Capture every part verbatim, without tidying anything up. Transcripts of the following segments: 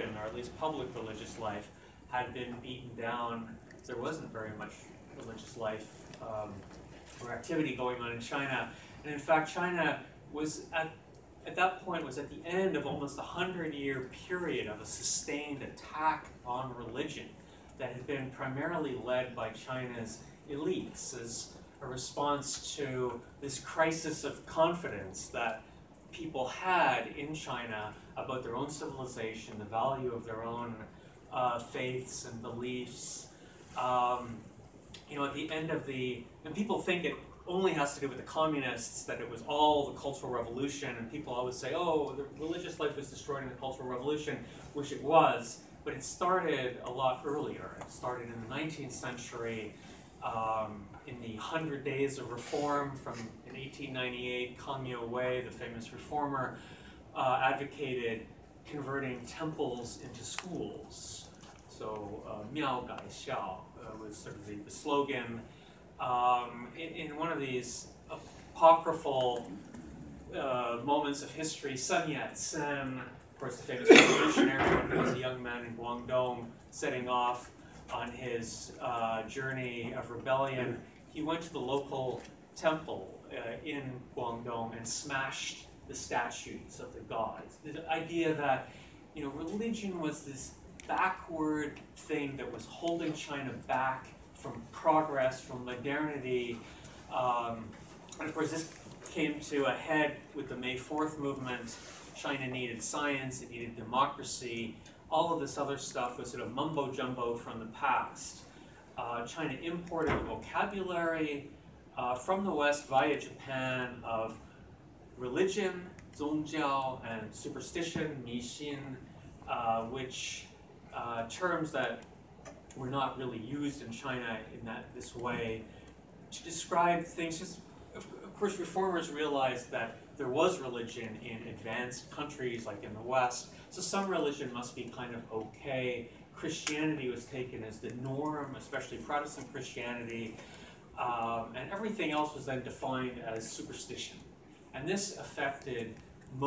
American, or at least public religious life, had been beaten down. There wasn't very much religious life um, or activity going on in China. And in fact, China was at, at that point was at the end of almost a hundred-year period of a sustained attack on religion that had been primarily led by China's elites as a response to this crisis of confidence that people had in China about their own civilization, the value of their own uh, faiths and beliefs. Um, you know, at the end of the, and people think it only has to do with the communists, that it was all the Cultural Revolution, and people always say, oh, the religious life was destroyed in the Cultural Revolution, which it was, but it started a lot earlier. It started in the nineteenth century, um, in the Hundred Days of Reform from in eighteen ninety-eight, Kang Youwei, the famous reformer, uh, advocated converting temples into schools. So uh, Miao Gai Xiao uh, was sort of the, the slogan. Um, in, in one of these apocryphal uh, moments of history, Sun Yat Sen, of course the famous revolutionary, when he was a young man in Guangdong, setting off on his uh, journey of rebellion, he went to the local temple uh, in Guangdong and smashed the statues of the gods. The idea that, you know, religion was this backward thing that was holding China back from progress, from modernity. Um, and of course, this came to a head with the May fourth movement. China needed science, it needed democracy. All of this other stuff was sort of mumbo jumbo from the past. Uh, China imported a vocabulary uh, from the West via Japan of religion, zong jiao, and superstition, mi xin, uh, which Uh, terms that were not really used in China in that this way to describe things. Just, of, of course, reformers realized that there was religion in advanced countries like in the West, so some religion must be kind of okay. Christianity was taken as the norm, especially Protestant Christianity, um, and everything else was then defined as superstition. And this affected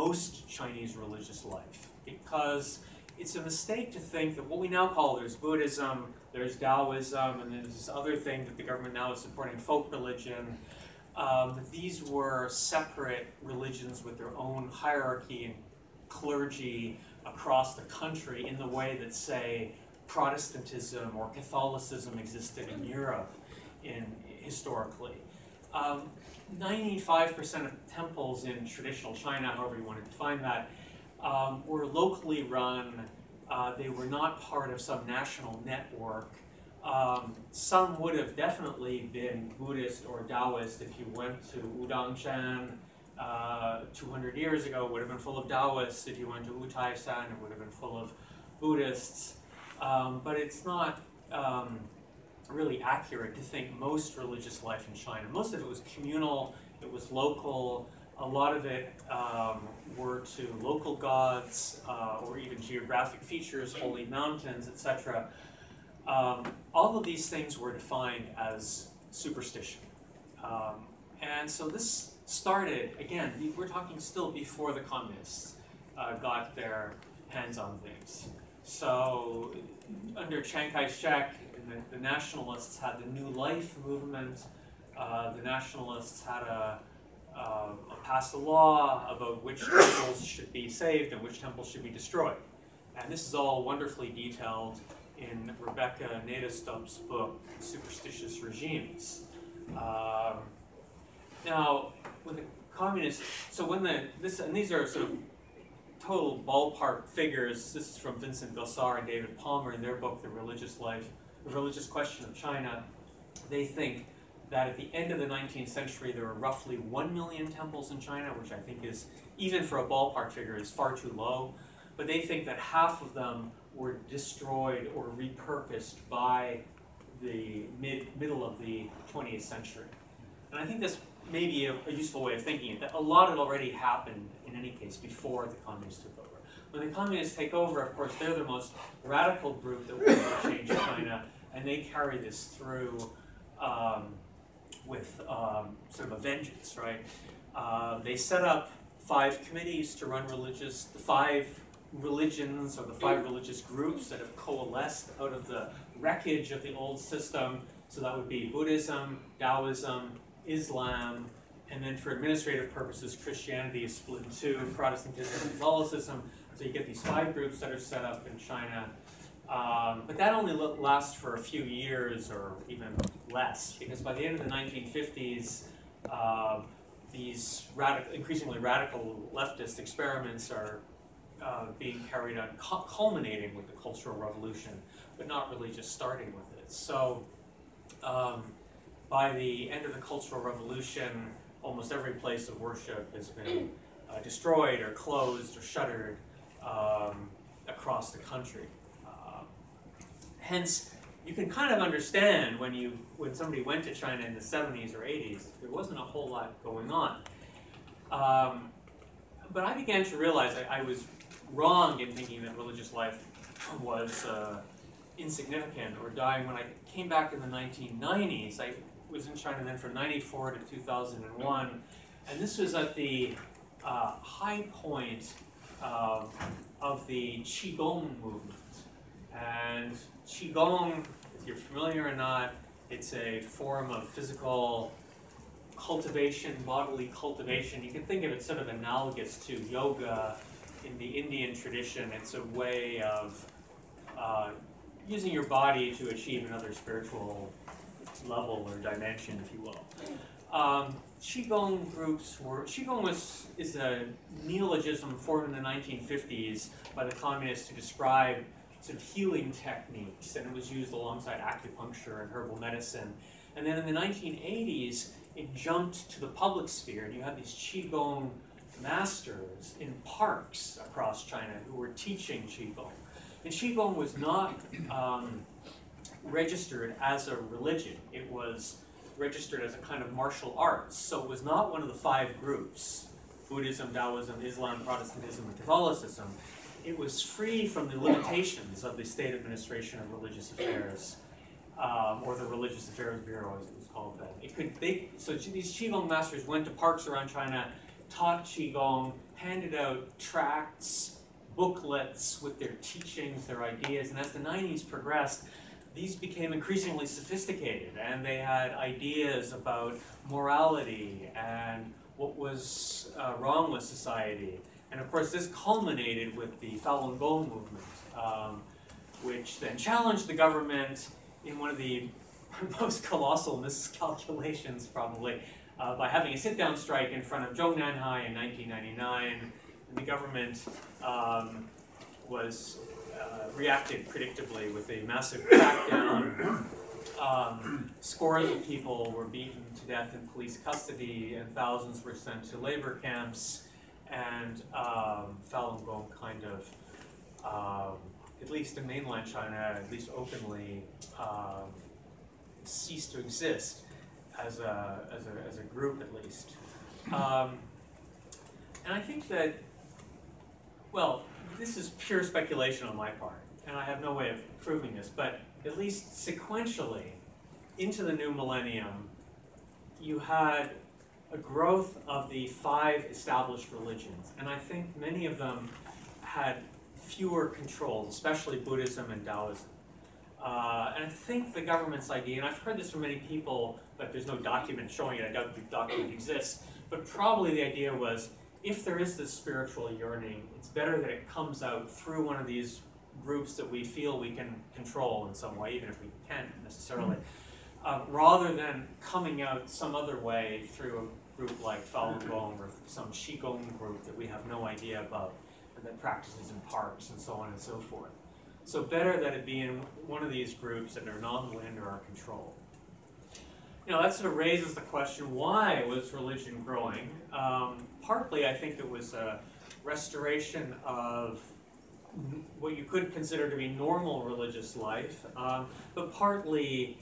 most Chinese religious life, because it's a mistake to think that what we now call there's Buddhism, there's Taoism, and there's this other thing that the government now is supporting, folk religion. Um, that these were separate religions with their own hierarchy and clergy across the country in the way that, say, Protestantism or Catholicism existed in Europe in, historically. Um, ninety-five percent of temples in traditional China, however you want to define that, Um, were locally run. Uh, they were not part of some national network. Um, some would have definitely been Buddhist or Taoist. If you went to Wudangshan uh, two hundred years ago, it would have been full of Taoists. If you went to Wutai Shan, it would have been full of Buddhists. Um, but it's not um, really accurate to think most religious life in China. Most of it was communal, it was local. A lot of it um, were to local gods uh, or even geographic features, holy mountains, et cetera. Um, all of these things were defined as superstition. Um, and so this started, again, we're talking still before the communists uh, got their hands on things. So under Chiang Kai-shek, the, the nationalists had the New Life movement. Uh, the nationalists had a Uh, passed a law about which temples should be saved and which temples should be destroyed. And this is all wonderfully detailed in Rebecca Nadeau Stump's book, Superstitious Regimes. Um, now, with the communists, so when the, this, and these are sort of total ballpark figures. This is from Vincent Gossar and David Palmer in their book, The Religious Life, The Religious Question of China. They think that at the end of the nineteenth century, there were roughly one million temples in China, which I think is, even for a ballpark figure, is far too low. But they think that half of them were destroyed or repurposed by the mid, middle of the twentieth century. And I think that's maybe a, a useful way of thinking it, that a lot had already happened, in any case, before the communists took over. When the communists take over, of course, they're the most radical group that will change China, and they carry this through um, with um, sort of a vengeance, right? Uh, they set up five committees to run religious, the five religions or the five religious groups that have coalesced out of the wreckage of the old system. So that would be Buddhism, Taoism, Islam, and then for administrative purposes, Christianity is split in two, Protestantism, Catholicism. So you get these five groups that are set up in China. Um, but that only lasts for a few years or even less, because by the end of the nineteen fifties, uh, these radical, increasingly radical leftist experiments are uh, being carried on, cu culminating with the Cultural Revolution, but not really just starting with it. So um, by the end of the Cultural Revolution, almost every place of worship has been uh, destroyed or closed or shuttered um, across the country. Hence, you can kind of understand when you when somebody went to China in the seventies or eighties, there wasn't a whole lot going on. Um, but I began to realize I, I was wrong in thinking that religious life was uh, insignificant or dying. When I came back in the nineteen nineties, I was in China then from ninety-four to two thousand one, and this was at the uh, high point uh, of the Qigong movement. And Qigong, if you're familiar or not, it's a form of physical cultivation, bodily cultivation. You can think of it sort of analogous to yoga in the Indian tradition. It's a way of uh, using your body to achieve another spiritual level or dimension, if you will. Um, Qigong groups were, Qigong was, is a neologism formed in the nineteen fifties by the communists to describe sort of healing techniques, and it was used alongside acupuncture and herbal medicine. And then in the nineteen eighties, it jumped to the public sphere, and you had these Qigong masters in parks across China who were teaching Qigong. And Qigong was not um, registered as a religion. It was registered as a kind of martial arts, so it was not one of the five groups, Buddhism, Taoism, Islam, Protestantism, and Catholicism. It was free from the limitations of the state administration of religious affairs, um, or the Religious Affairs Bureau, as it was called then. It could, they, so these Qigong masters went to parks around China, taught Qigong, handed out tracts, booklets with their teachings, their ideas, and as the nineties progressed, these became increasingly sophisticated, and they had ideas about morality and what was uh, wrong with society. And of course, this culminated with the Falun Gong movement, um, which then challenged the government in one of the most colossal miscalculations, probably, uh, by having a sit-down strike in front of Zhongnanhai in nineteen ninety-nine. And the government um, was uh, reacted predictably with a massive crackdown. Um, scores of people were beaten to death in police custody, and thousands were sent to labor camps. And um, Falun Gong kind of, um, at least in mainland China, at least openly, um, ceased to exist as a, as a, as a group, at least. Um, and I think that, well, this is pure speculation on my part, and I have no way of proving this, but at least sequentially, into the new millennium, you had a growth of the five established religions. And I think many of them had fewer controls, especially Buddhism and Taoism. Uh, and I think the government's idea, and I've heard this from many people, but there's no document showing it, I doubt the document exists, but probably the idea was, if there is this spiritual yearning, it's better that it comes out through one of these groups that we feel we can control in some way, even if we can't necessarily, uh, rather than coming out some other way through a group like Falun Gong or some Qigong group that we have no idea about and that practices in parks and so on and so forth. So better that it be in one of these groups that are nominally under our control. Now that sort of raises the question, why was religion growing? Um, partly I think it was a restoration of what you could consider to be normal religious life, um, but partly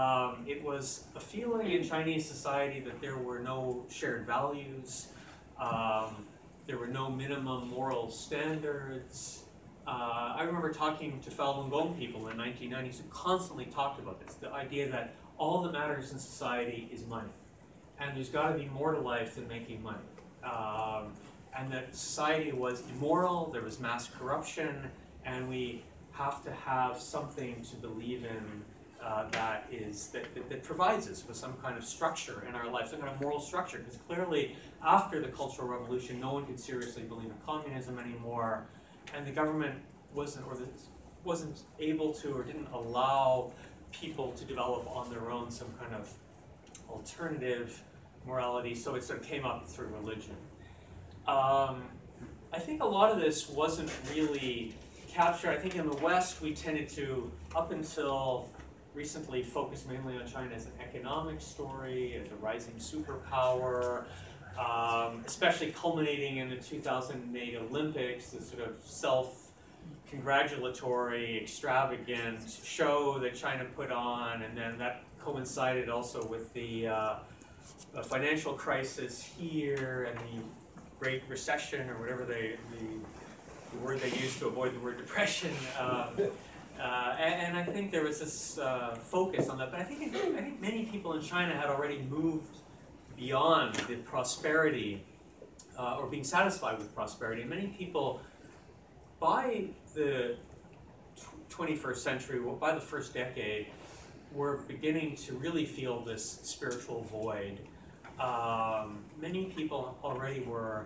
Um, it was a feeling in Chinese society that there were no shared values, um, there were no minimum moral standards. Uh, I remember talking to Falun Gong people in the nineteen nineties who constantly talked about this, the idea that all that matters in society is money, and there's got to be more to life than making money. Um, and that society was immoral, there was mass corruption, and we have to have something to believe in uh, that is that, that, that provides us with some kind of structure in our life, some kind of moral structure, because clearly after the Cultural Revolution, no one could seriously believe in communism anymore, and the government wasn't, or the, wasn't able to or didn't allow people to develop on their own some kind of alternative morality, so it sort of came up through religion. Um, I think a lot of this wasn't really captured. I think in the West we tended to, up until recently, focus mainly on China as an economic story, as a rising superpower, um, especially culminating in the two thousand eight Olympics, the sort of self-congratulatory, extravagant show that China put on, and then that coincided also with the uh, financial crisis here and the Great Recession, or whatever they, the, the word they used to avoid the word depression, um, uh, and, and I think there was this uh, focus on that. But I think it, I think many people in China had already moved beyond the prosperity uh, or being satisfied with prosperity. And many people, by the twenty-first century, well, by the first decade, were beginning to really feel this spiritual void. Um, many people already were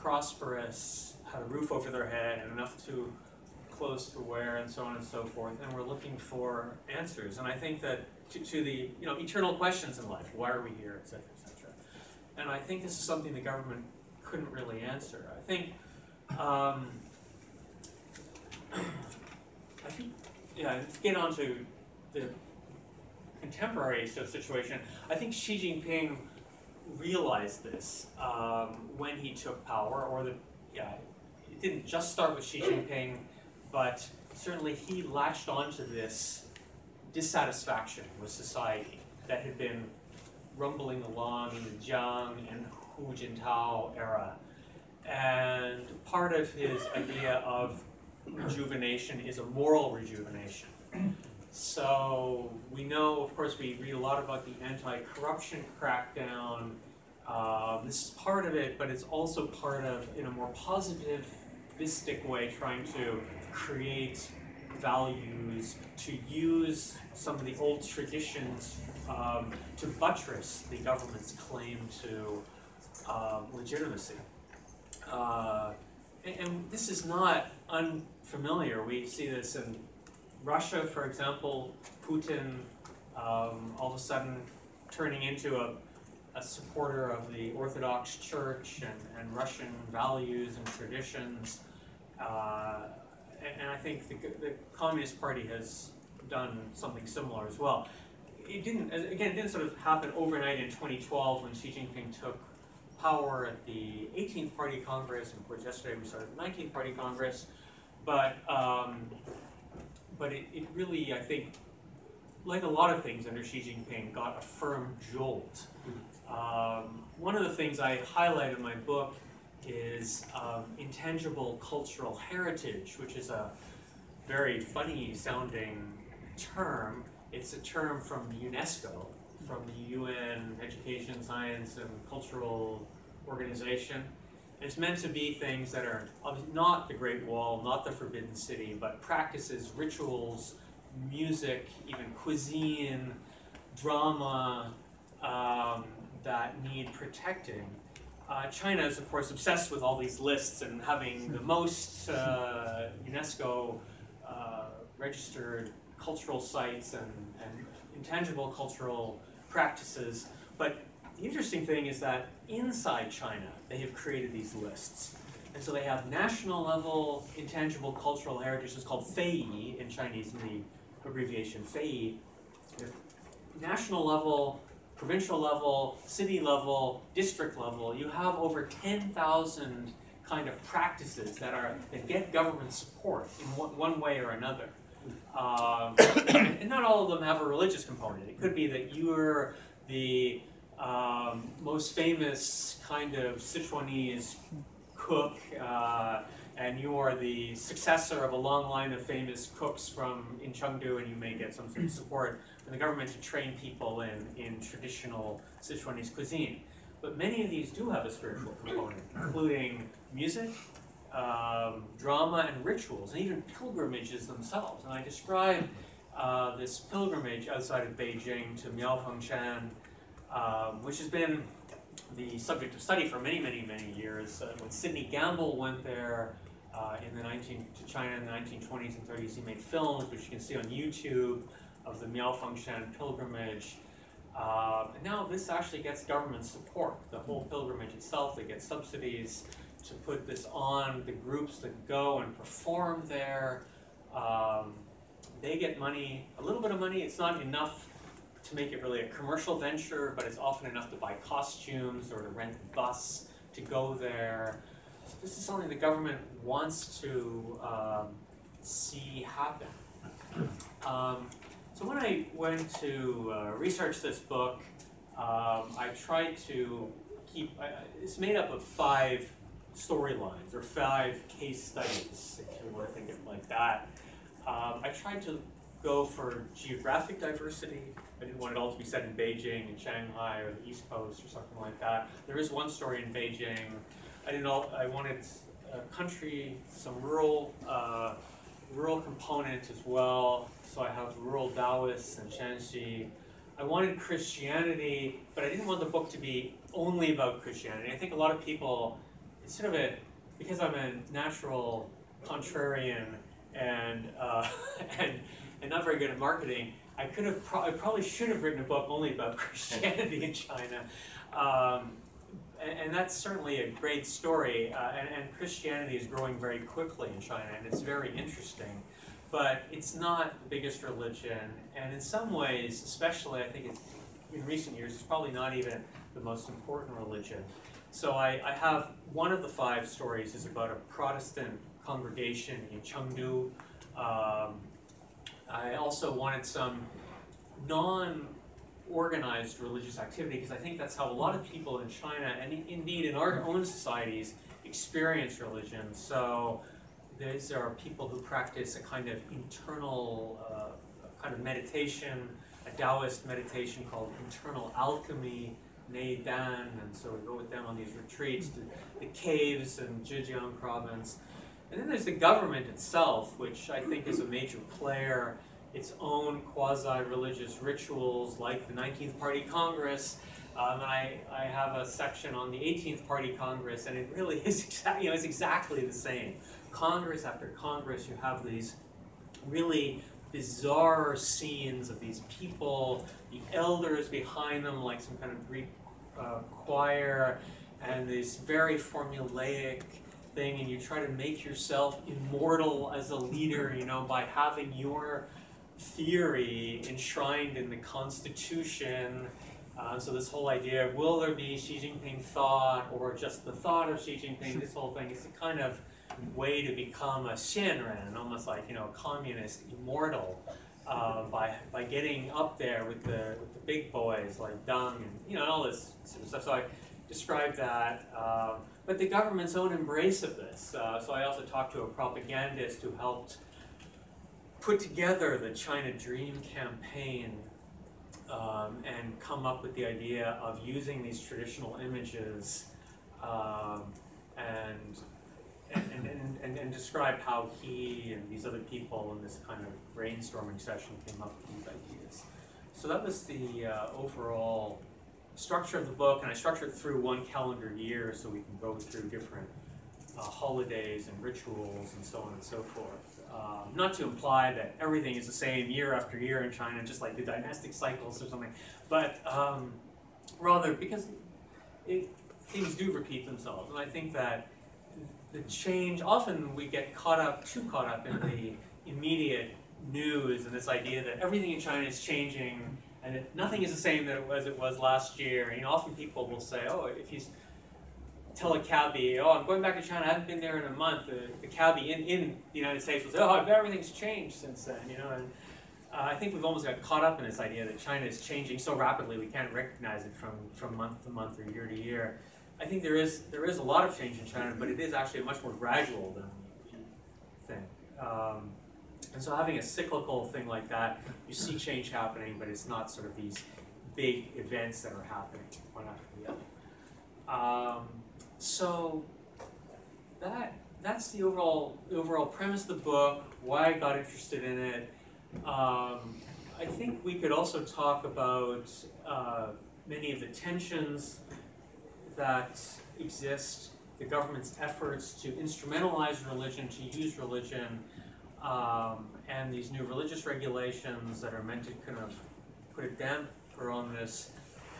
prosperous, had a roof over their head and enough to clothes to wear and so on and so forth, and were looking for answers. And I think that to, to the you know eternal questions in life, why are we here, et cetera, et cetera. And I think this is something the government couldn't really answer. I think, um, I think, yeah, let's get on to the contemporary sort of situation. I think Xi Jinping realized this um, when he took power, or the, yeah, it didn't just start with Xi Jinping, but certainly he latched onto this dissatisfaction with society that had been rumbling along in the Jiang and Hu Jintao era. And part of his idea of rejuvenation is a moral rejuvenation. So we know, of course, we read a lot about the anti-corruption crackdown. Uh, this is part of it, but it's also part of, in a more positivistic way, trying to create values, to use some of the old traditions um, to buttress the government's claim to uh, legitimacy. Uh, and, and this is not unfamiliar. We see this in Russia, for example, Putin um, all of a sudden turning into a, a supporter of the Orthodox Church and, and Russian values and traditions. Uh, and, and I think the, the Communist Party has done something similar as well. It didn't, again, it didn't sort of happen overnight in twenty twelve when Xi Jinping took power at the eighteenth Party Congress, and of course yesterday we started the nineteenth Party Congress, but um, But it, it really, I think, like a lot of things under Xi Jinping, got a firm jolt. Um, one of the things I highlight in my book is um, intangible cultural heritage, which is a very funny sounding term. It's a term from UNESCO, from the U N Education, Science, and Cultural Organization. It's meant to be things that are not the Great Wall, not the Forbidden City, but practices, rituals, music, even cuisine, drama, um, that need protecting. Uh, China is, of course, obsessed with all these lists and having the most uh, UNESCO uh, registered cultural sites and, and intangible cultural practices. But the interesting thing is that inside China, they have created these lists. And so they have national level intangible cultural heritage. It's called Fei in Chinese, in the abbreviation Fei. National level, provincial level, city level, district level. You have over ten thousand kind of practices that are that get government support in one, one way or another. Um, and not all of them have a religious component. It could be that you're the Um, most famous kind of Sichuanese cook, uh, and you are the successor of a long line of famous cooks from in Chengdu, and you may get some sort of support from the government to train people in, in traditional Sichuanese cuisine. But many of these do have a spiritual component, including music, um, drama, and rituals, and even pilgrimages themselves. And I described uh, this pilgrimage outside of Beijing to Miaofengshan, um, which has been the subject of study for many, many, many years. Uh, when Sidney Gamble went there uh, in the 19 to China in the nineteen twenties and thirties, he made films, which you can see on YouTube, of the Miaofengshan pilgrimage. Uh, and now this actually gets government support. The whole pilgrimage itself, they get subsidies to put this on. The groups that go and perform there, um, they get money, a little bit of money. It's not enough to make it really a commercial venture, but it's often enough to buy costumes or to rent a bus to go there. So this is something the government wants to um, see happen. Um, So when I went to uh, research this book, um, I tried to keep, uh, it's made up of five storylines or five case studies, if you want to think of it like that. Um, I tried to go for geographic diversity. I didn't want it all to be set in Beijing and Shanghai or the East Coast or something like that. There is one story in Beijing. I didn't all, I wanted a country, some rural, uh, rural component as well. So I have rural Taoists and Shanxi. I wanted Christianity, but I didn't want the book to be only about Christianity. I think a lot of people, it's sort of a, because I'm a natural contrarian and uh, and and not very good at marketing, I could have pro I probably should have written a book only about Christianity in China, um, and, and that's certainly a great story. Uh, and, and Christianity is growing very quickly in China, and it's very interesting. But it's not the biggest religion, and in some ways, especially I think it's, in recent years, it's probably not even the most important religion. So I, I have one of the five stories is about a Protestant congregation in Chengdu. Um, I also wanted some non-organized religious activity, because I think that's how a lot of people in China, and indeed in our own societies, experience religion. So these are people who practice a kind of internal uh, kind of meditation, a Taoist meditation called internal alchemy, Neidan, and so we go with them on these retreats to the caves in Zhejiang Province. And then there's the government itself, which I think is a major player, its own quasi-religious rituals like the nineteenth Party Congress. Um, and I, I have a section on the eighteenth Party Congress, and it really is exactly, you know, it's exactly the same. Congress after Congress, you have these really bizarre scenes of these people, the elders behind them like some kind of Greek uh, choir, and this very formulaic thing, and you try to make yourself immortal as a leader, you know, by having your theory enshrined in the Constitution. Uh, so this whole idea of will there be Xi Jinping thought or just the thought of Xi Jinping, this whole thing is a kind of way to become a ziran, almost like, you know, a communist immortal, uh, by by getting up there with the with the big boys like Deng and, you know, all this sort of stuff. So I described that, uh, but the government's own embrace of this. Uh, so I also talked to a propagandist who helped put together the China Dream campaign, um, and come up with the idea of using these traditional images, um, and. And, and, and, and describe how he and these other people in this kind of brainstorming session came up with these ideas. So that was the uh, overall structure of the book, and I structured through one calendar year so we can go through different uh, holidays and rituals and so on and so forth. Uh, not to imply that everything is the same year after year in China, just like the dynastic cycles or something, but um, rather because it, things do repeat themselves, and I think that the change, often we get caught up, too caught up in the immediate news and this idea that everything in China is changing and that nothing is the same that it was, it was last year. You know, often people will say, oh, if you tell a cabbie, oh, I'm going back to China, I haven't been there in a month, the, the cabbie in, in the United States will say, oh, everything's changed since then, you know. And uh, I think we've almost got caught up in this idea that China is changing so rapidly we can't recognize it from, from month to month or year to year. I think there is there is a lot of change in China, but it is actually much more gradual than you think. Um, and so having a cyclical thing like that, you see change happening, but it's not sort of these big events that are happening one after the other. Um, so that that's the overall overall premise of the book. Why I got interested in it. Um, I think we could also talk about uh, many of the tensions that exist, the government's efforts to instrumentalize religion, to use religion, um, and these new religious regulations that are meant to kind of put a damper on this.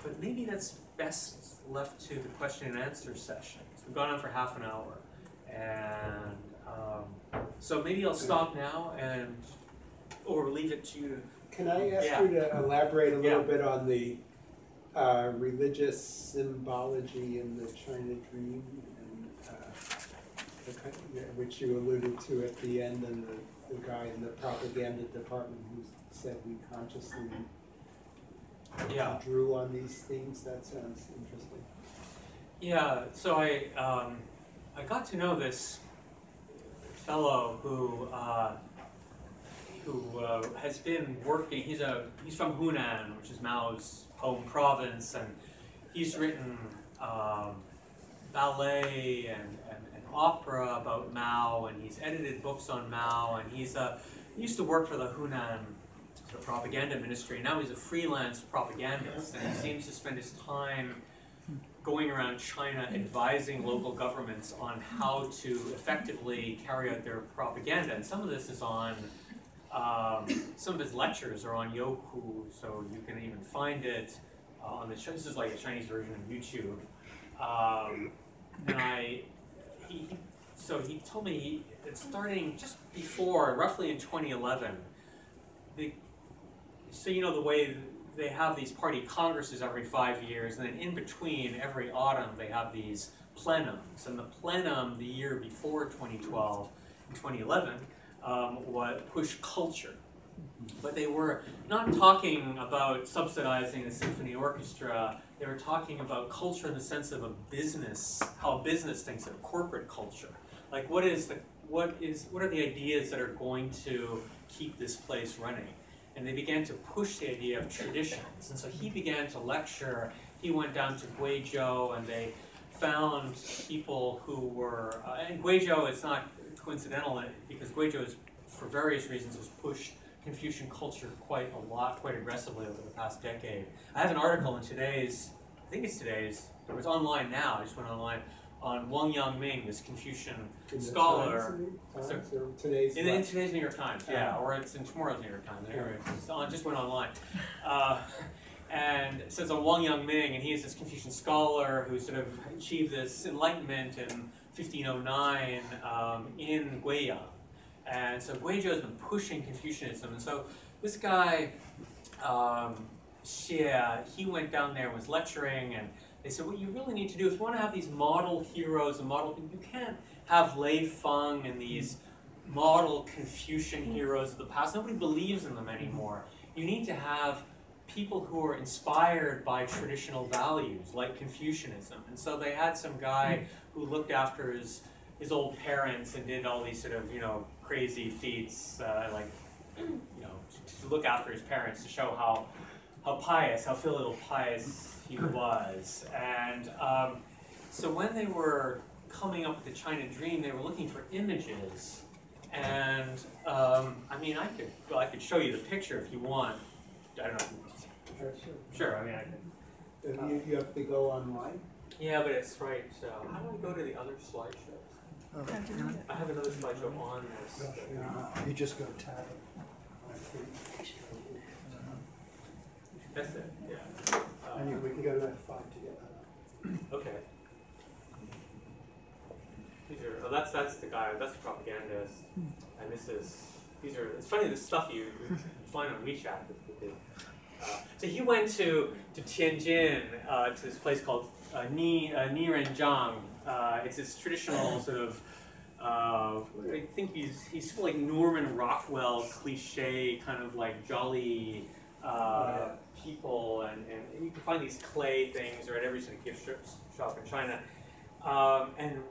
But maybe that's best left to the question and answer session. So we've gone on for half an hour. And um, so maybe I'll stop now and or leave it to you. Can I ask yeah. you to elaborate a little yeah. bit on the uh, religious symbology in the China Dream, and, uh, the, which you alluded to at the end, and the, the guy in the propaganda department who said we consciously yeah. drew on these things? That sounds interesting. Yeah, so I, um, I got to know this fellow who uh, who uh, has been working. He's a he's from Hunan, which is Mao's home province, and he's written um, ballet and, and, and opera about Mao, and he's edited books on Mao, and he's uh, he used to work for the Hunan sort of propaganda ministry. Now he's a freelance propagandist, and he seems to spend his time going around China advising local governments on how to effectively carry out their propaganda. And some of this is on Um, some of his lectures are on Youku, so you can even find it uh, on the. This is like a Chinese version of YouTube. Um, and I, he, so he told me that starting just before, roughly in twenty eleven, the, so you know the way they have these party congresses every five years, and then in between every autumn they have these plenums. And the plenum the year before twenty twelve and twenty eleven. Um, what push culture, but they were not talking about subsidizing the symphony orchestra. They were talking about culture in the sense of a business, how business thinks of corporate culture. Like, what is the what is what are the ideas that are going to keep this place running? And they began to push the idea of traditions. And so he began to lecture. He went down to Guizhou, and they found people who were uh, in Guizhou. It's not coincidental, because Guizhou is, for various reasons, has pushed Confucian culture quite a lot, quite aggressively over the past decade. I have an article in today's, I think it's today's, it was online now, I just went online, on Wang Yangming, this Confucian in scholar. Times, so, times today's in, in today's New York Times, yeah, or it's in tomorrow's New York Times. Anyway, it's on, just went online. Uh, and it says on Wang Yangming, and he is this Confucian scholar who sort of achieved this enlightenment and fifteen oh nine um, in Guiyang. And so Guizhou has been pushing Confucianism. And so this guy, um, Xie, he went down there and was lecturing, and they said, what you really need to do is you want to have these model heroes and model, you can't have Lei Feng and these model Confucian heroes of the past. Nobody believes in them anymore. You need to have people who are inspired by traditional values, like Confucianism. And so they had some guy who looked after his, his old parents and did all these sort of, you know, crazy feats, uh, like, you know, to, to look after his parents to show how, how pious, how filial pious he was. And um, so when they were coming up with the China Dream, they were looking for images. And um, I mean, I could, well, I could show you the picture if you want. I don't know. Sure, sure. Sure, I mean, I can. Uh, you, you have to go online? Yeah, but it's right. So, how do I go to the other slideshows? Okay. I have another slideshow on this. Yeah. You just go tab. That's it, yeah. Uh, and we can go to that five together. Okay. These are, oh, that's, that's the guy, that's the propagandist. And this is, these are, it's funny, the stuff you, you find on WeChat. Uh, so he went to, to Tianjin, uh, to this place called uh, Ni, uh, Nirenjiang. Uh, it's this traditional sort of, uh, I think he's, he's like Norman Rockwell cliche, kind of like jolly uh, people. And, and you can find these clay things or at every sort of gift shop in China. Um, and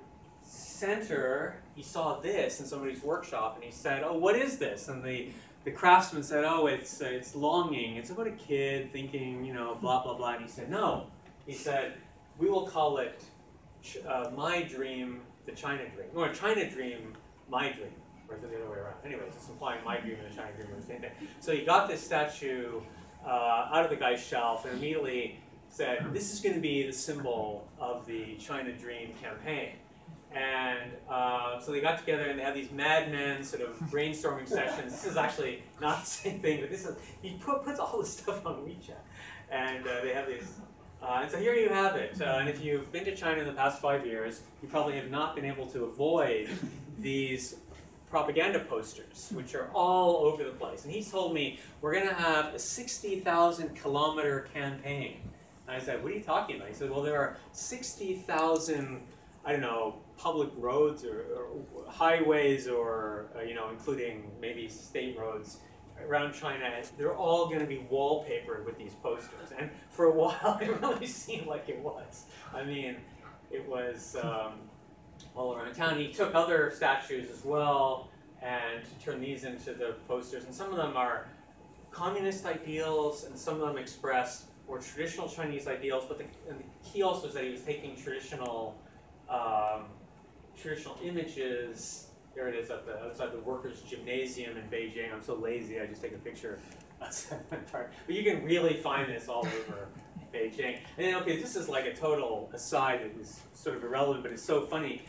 center, he saw this in somebody's workshop, and he said, oh, what is this? And the The craftsman said, oh, it's, uh, it's longing. It's about a kid thinking, you know, blah, blah, blah. And he said, no. He said, we will call it uh, My Dream, the China Dream, or China Dream, My Dream, or is it the other way around? Anyways, it's implying My Dream and the China Dream are the same thing. So he got this statue uh, out of the guy's shelf and immediately said, this is going to be the symbol of the China Dream campaign. And uh, so they got together and they had these madmen sort of brainstorming sessions. This is actually not the same thing, but this is, he put, puts all this stuff on WeChat. And uh, they have these, uh, and so here you have it. Uh, and if you've been to China in the past five years, you probably have not been able to avoid these propaganda posters, which are all over the place. And he told me, we're gonna have a sixty thousand kilometer campaign. And I said, what are you talking about? He said, well, there are sixty thousand, I don't know, public roads or, or highways or, uh, you know, including maybe state roads around China. And they're all going to be wallpapered with these posters. And for a while, it really seemed like it was. I mean, it was um, all around town. He took other statues as well and turned these into the posters. And some of them are communist ideals, and some of them express or traditional Chinese ideals, but the, and the key also is that he was taking traditional um, traditional images. Here it is at the, outside the workers' gymnasium in Beijing. I'm so lazy, I just take a picture. But you can really find this all over Beijing. And then, okay, this is like a total aside that was sort of irrelevant, but it's so funny.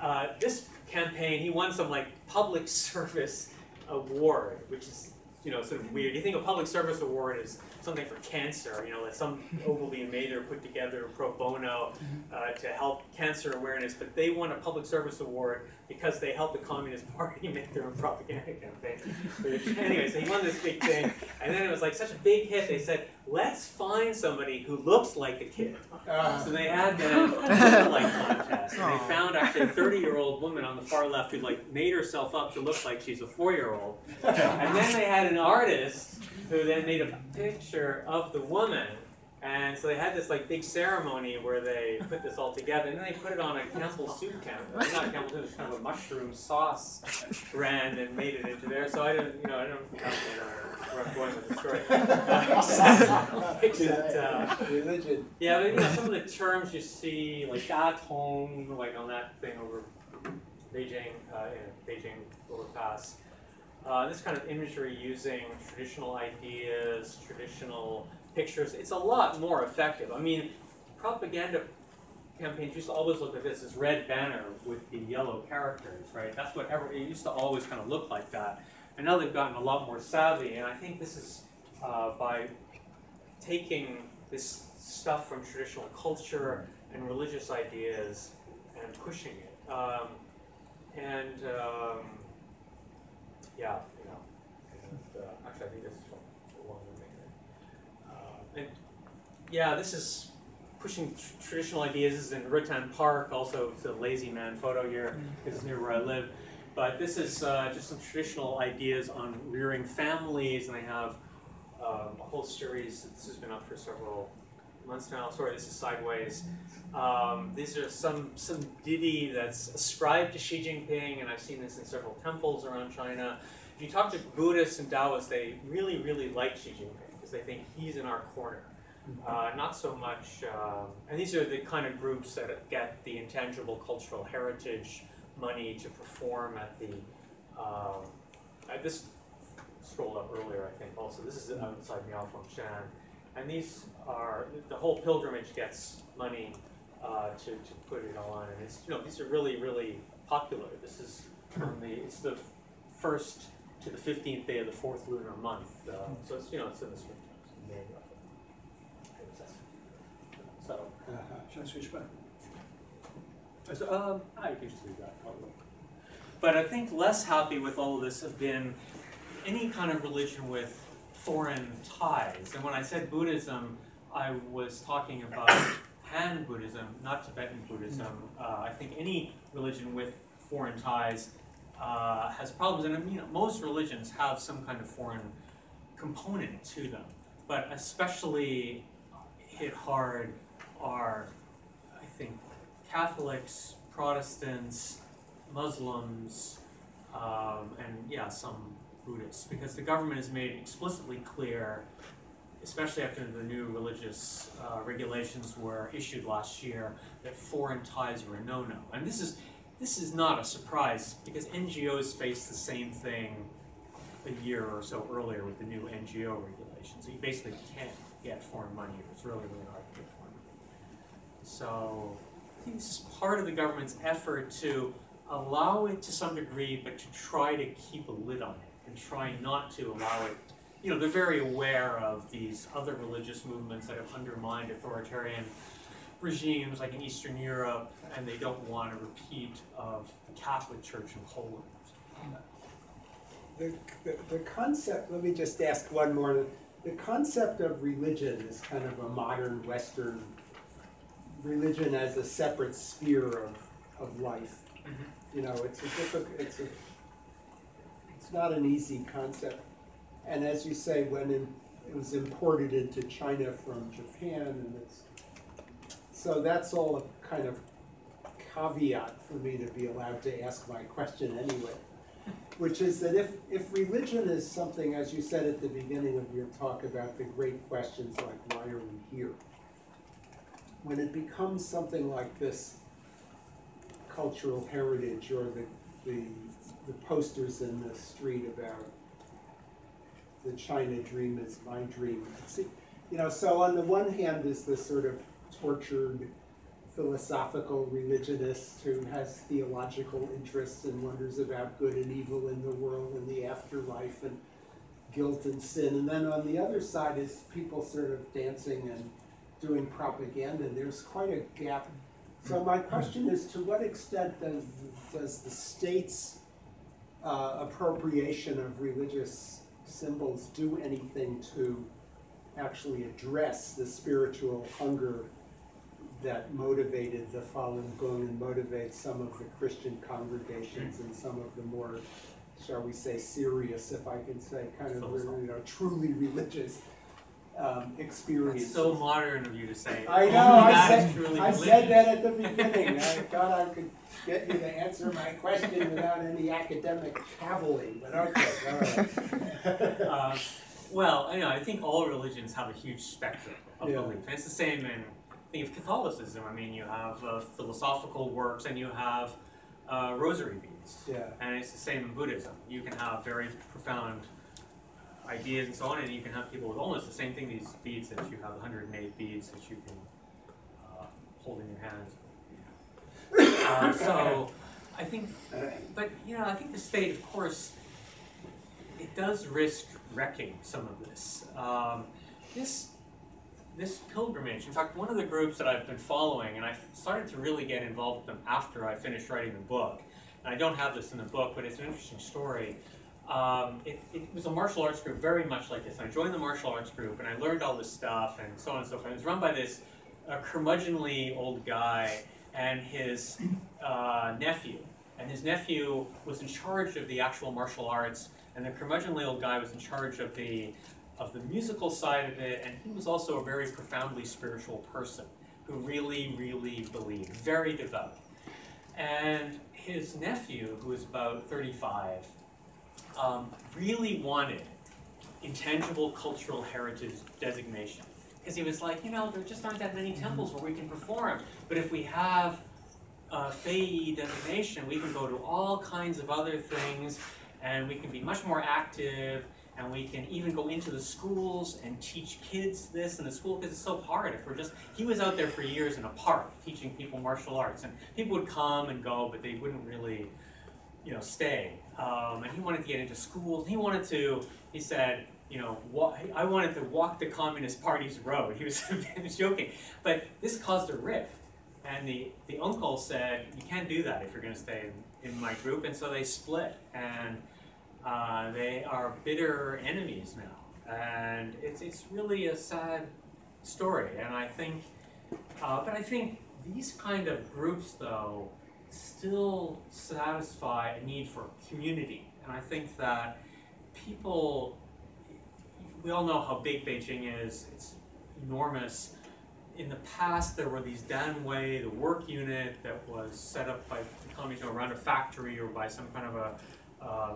Uh, this campaign, he won some like public service award, which is, you know, sort of weird. You think a public service award is something for cancer, you know, that some Ogilvy and Mather put together pro bono uh, to help cancer awareness, but they won a public service award because they helped the Communist Party make their own propaganda campaign. Anyway, so he won this big thing, and then it was like such a big hit, they said, let's find somebody who looks like the kid. Uh, so they had that look-alike contest, and they found actually a thirty-year-old woman on the far left who like made herself up to look like she's a four-year-old, and then they had an artist who then made a picture of the woman, and so they had this like big ceremony where they put this all together, and then they put it on a Campbell soup counter, not a Campbell soup, it's kind of a mushroom sauce brand, and made it into there. So I don't, you know, I don't know where I'm going with the story. Uh, except, uh, religion. Yeah, but you know, some of the terms you see, like da tong, like on that thing over Beijing, uh, you know, Beijing overpass. Uh, this kind of imagery using traditional ideas, traditional pictures, it's a lot more effective. I mean, propaganda campaigns used to always look at this as red banner with the yellow characters, right? That's what ever, it used to always kind of look like that. And now they've gotten a lot more savvy, and I think this is uh, by taking this stuff from traditional culture and religious ideas and pushing it. Um, and... Um, Yeah, you know, and, uh, actually I think this is a long way. And yeah, this is pushing tr traditional ideas. This is in Rutan Park, also it's a lazy man photo here, this is near where I live. But this is uh, just some traditional ideas on rearing families, and they have um, a whole series. This has been up for several months now. Sorry, this is sideways. Um, these are some some ditty that's ascribed to Xi Jinping, and I've seen this in several temples around China. If you talk to Buddhists and Taoists, they really, really like Xi Jinping because they think he's in our corner. Uh, not so much, uh, and these are the kind of groups that get the intangible cultural heritage money to perform at the, um, I, this scrolled up earlier, I think, also. This is outside Miaofengshan. And these are, the whole pilgrimage gets money uh, to, to put it on. And it's, you know, these are really, really popular. This is from the, it's the first to the fifteenth day of the fourth lunar month. Uh, so it's, you know, it's in the spring. So. Uh, should I switch back? So, um, I can just leave that probably. But I think less happy with all of this have been any kind of religion with foreign ties. And when I said Buddhism, I was talking about Han Buddhism, not Tibetan Buddhism. Uh, I think any religion with foreign ties uh, has problems. And I mean, most religions have some kind of foreign component to them. But especially hit hard are, I think, Catholics, Protestants, Muslims, um, and yeah, some Buddhists, because the government has made explicitly clear especially after the new religious uh, regulations were issued last year, that foreign ties were a no-no. And this is, this is not a surprise, because N G Os faced the same thing a year or so earlier with the new N G O regulations. So you basically can't get foreign money. It's really, really hard to get foreign money. So I think this is part of the government's effort to allow it to some degree, but to try to keep a lid on it and try not to allow it. You know, they're very aware of these other religious movements that have undermined authoritarian regimes, like in Eastern Europe, and they don't want a repeat of the Catholic Church in Poland. The, the, the concept, let me just ask one more. The concept of religion is kind of a modern Western religion as a separate sphere of, of life. Mm-hmm. You know, it's a difficult, it's a, it's not an easy concept. And as you say, when in, it was imported into China from Japan, and it's, so that's all a kind of caveat for me to be allowed to ask my question anyway, which is that if, if religion is something, as you said at the beginning of your talk about the great questions like why are we here, when it becomes something like this cultural heritage or the, the, the posters in the street about the China dream is my dream. See, you know, so on the one hand is this sort of tortured philosophical religionist who has theological interests and wonders about good and evil in the world and the afterlife and guilt and sin. And then on the other side is people sort of dancing and doing propaganda. There's quite a gap. So my question is, to what extent does, does the state's uh, appropriation of religious symbols do anything to actually address the spiritual hunger that motivated the Falun Gong and motivates some of the Christian congregations and some of the more, shall we say, serious, if I can say, kind of, you know, truly religious um, experience. It's so modern of you to say. I know, I, said, truly I said that at the beginning. I thought I could get you to answer my question without any academic cavilling, but okay, all right. uh, well, you know, I think all religions have a huge spectrum of yeah. belief. And it's the same in, think of Catholicism. I mean, you have uh, philosophical works and you have uh, rosary beads. Yeah. And it's the same in Buddhism. You can have very profound ideas and so on, and you can have people with almost the same thing, these beads that you have, one hundred eight beads that you can uh, hold in your hands. Uh, so, I think, but you know, I think the state, of course, it does risk wrecking some of this. Um, this, this pilgrimage. In fact, one of the groups that I've been following, and I started to really get involved with them after I finished writing the book. And I don't have this in the book, but it's an interesting story. Um, it, it was a martial arts group, very much like this. And I joined the martial arts group, and I learned all this stuff, and so on and so forth. And it was run by this uh, curmudgeonly old guy and his uh, nephew. And his nephew was in charge of the actual martial arts, and the curmudgeonly old guy was in charge of the, of the musical side of it, and he was also a very profoundly spiritual person who really, really believed, very devout. And his nephew, who was about thirty-five, um, really wanted intangible cultural heritage designation. Because he was like, you know, there just aren't that many temples where we can perform. But if we have a Fei designation, we can go to all kinds of other things, and we can be much more active, and we can even go into the schools and teach kids this in the school, because it's so hard if we're just... He was out there for years in a park teaching people martial arts, and people would come and go, but they wouldn't really, you know, stay. Um, and he wanted to get into schools. He wanted to, he said, you know, walk, I wanted to walk the Communist Party's road. He was joking. But this caused a rift. And the, the uncle said, you can't do that if you're going to stay in, in my group. And so they split. And uh, they are bitter enemies now. And it's, it's really a sad story. And I think, uh, but I think these kind of groups, though, still satisfy a need for community. And I think that people... We all know how big Beijing is. It's enormous. In the past, there were these Danwei, the work unit that was set up by the communists around a factory or by some kind of a, uh,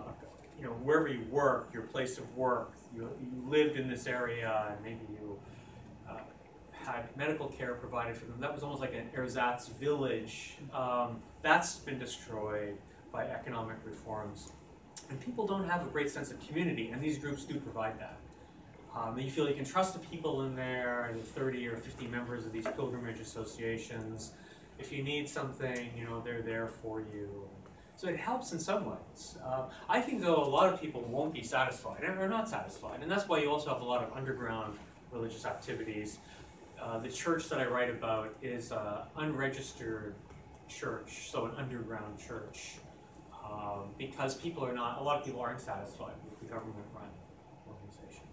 you know, wherever you work, your place of work, you, you lived in this area, and maybe you uh, had medical care provided for them. That was almost like an ersatz village. Um, that's been destroyed by economic reforms. And people don't have a great sense of community, and these groups do provide that. Um, you feel you can trust the people in there, the thirty or fifty members of these pilgrimage associations. If you need something, you know, they're there for you. So it helps in some ways. Uh, I think, though, a lot of people won't be satisfied, and are not satisfied. And that's why you also have a lot of underground religious activities. Uh, the church that I write about is an unregistered church, so an underground church. Um, because people are not, a lot of people aren't satisfied with the government-run organizations.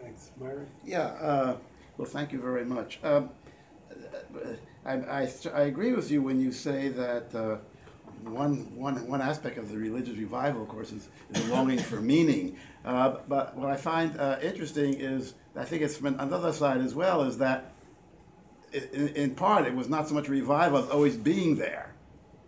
Thanks, Myra. Yeah, uh, well, thank you very much. Um, I, I, I agree with you when you say that uh, one, one, one aspect of the religious revival, of course, is, is a longing for meaning. Uh, but what I find uh, interesting is, I think it's from another side as well, is that in, in part it was not so much revival as always being there.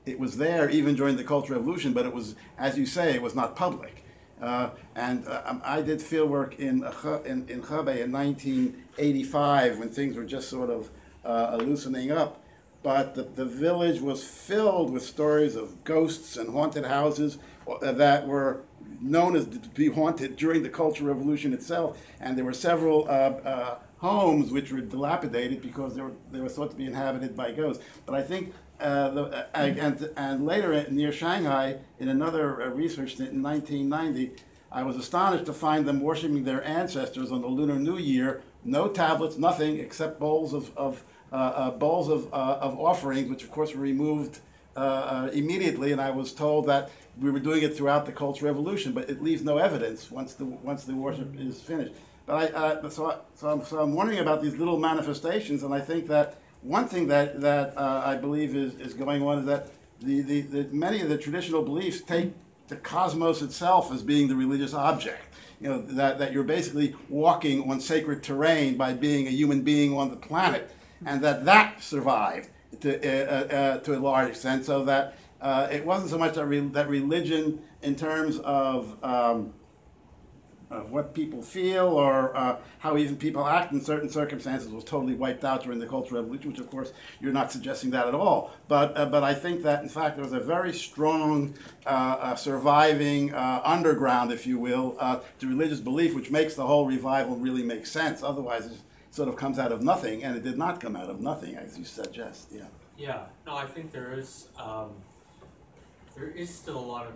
It was there even during the Cultural Revolution, but it was, as you say, it was not public. Uh, and uh, I did field work in, uh, in, in Hebei in nineteen eighty-five when things were just sort of uh, loosening up. But the, the village was filled with stories of ghosts and haunted houses that were known as to be haunted during the Cultural Revolution itself. And there were several uh, uh, homes which were dilapidated because they were, they were thought to be inhabited by ghosts. But I think Uh, the, uh, and, and later, near Shanghai, in another uh, research in nineteen ninety, I was astonished to find them worshiping their ancestors on the Lunar New Year. No tablets, nothing except bowls of, of uh, uh, bowls of, uh, of offerings, which of course were removed uh, uh, immediately. And I was told that we were doing it throughout the Cultural Revolution, but it leaves no evidence once the once the worship is finished. But I, uh, so, I, so, I'm, so I'm wondering about these little manifestations, and I think that. One thing that, that uh, I believe is, is going on is that the, the, the, many of the traditional beliefs take the cosmos itself as being the religious object. You know, that, that you're basically walking on sacred terrain by being a human being on the planet, and that that survived to, uh, uh, to a large extent, so that uh, it wasn't so much that, re that religion in terms of um, of what people feel or uh, how even people act in certain circumstances was totally wiped out during the Cultural Revolution, which of course you're not suggesting that at all. But, uh, but I think that in fact there was a very strong uh, uh, surviving uh, underground, if you will, uh, to religious belief, which makes the whole revival really make sense. Otherwise it sort of comes out of nothing, and it did not come out of nothing, as you suggest. Yeah, yeah. No, I think there is, um, there is still a lot of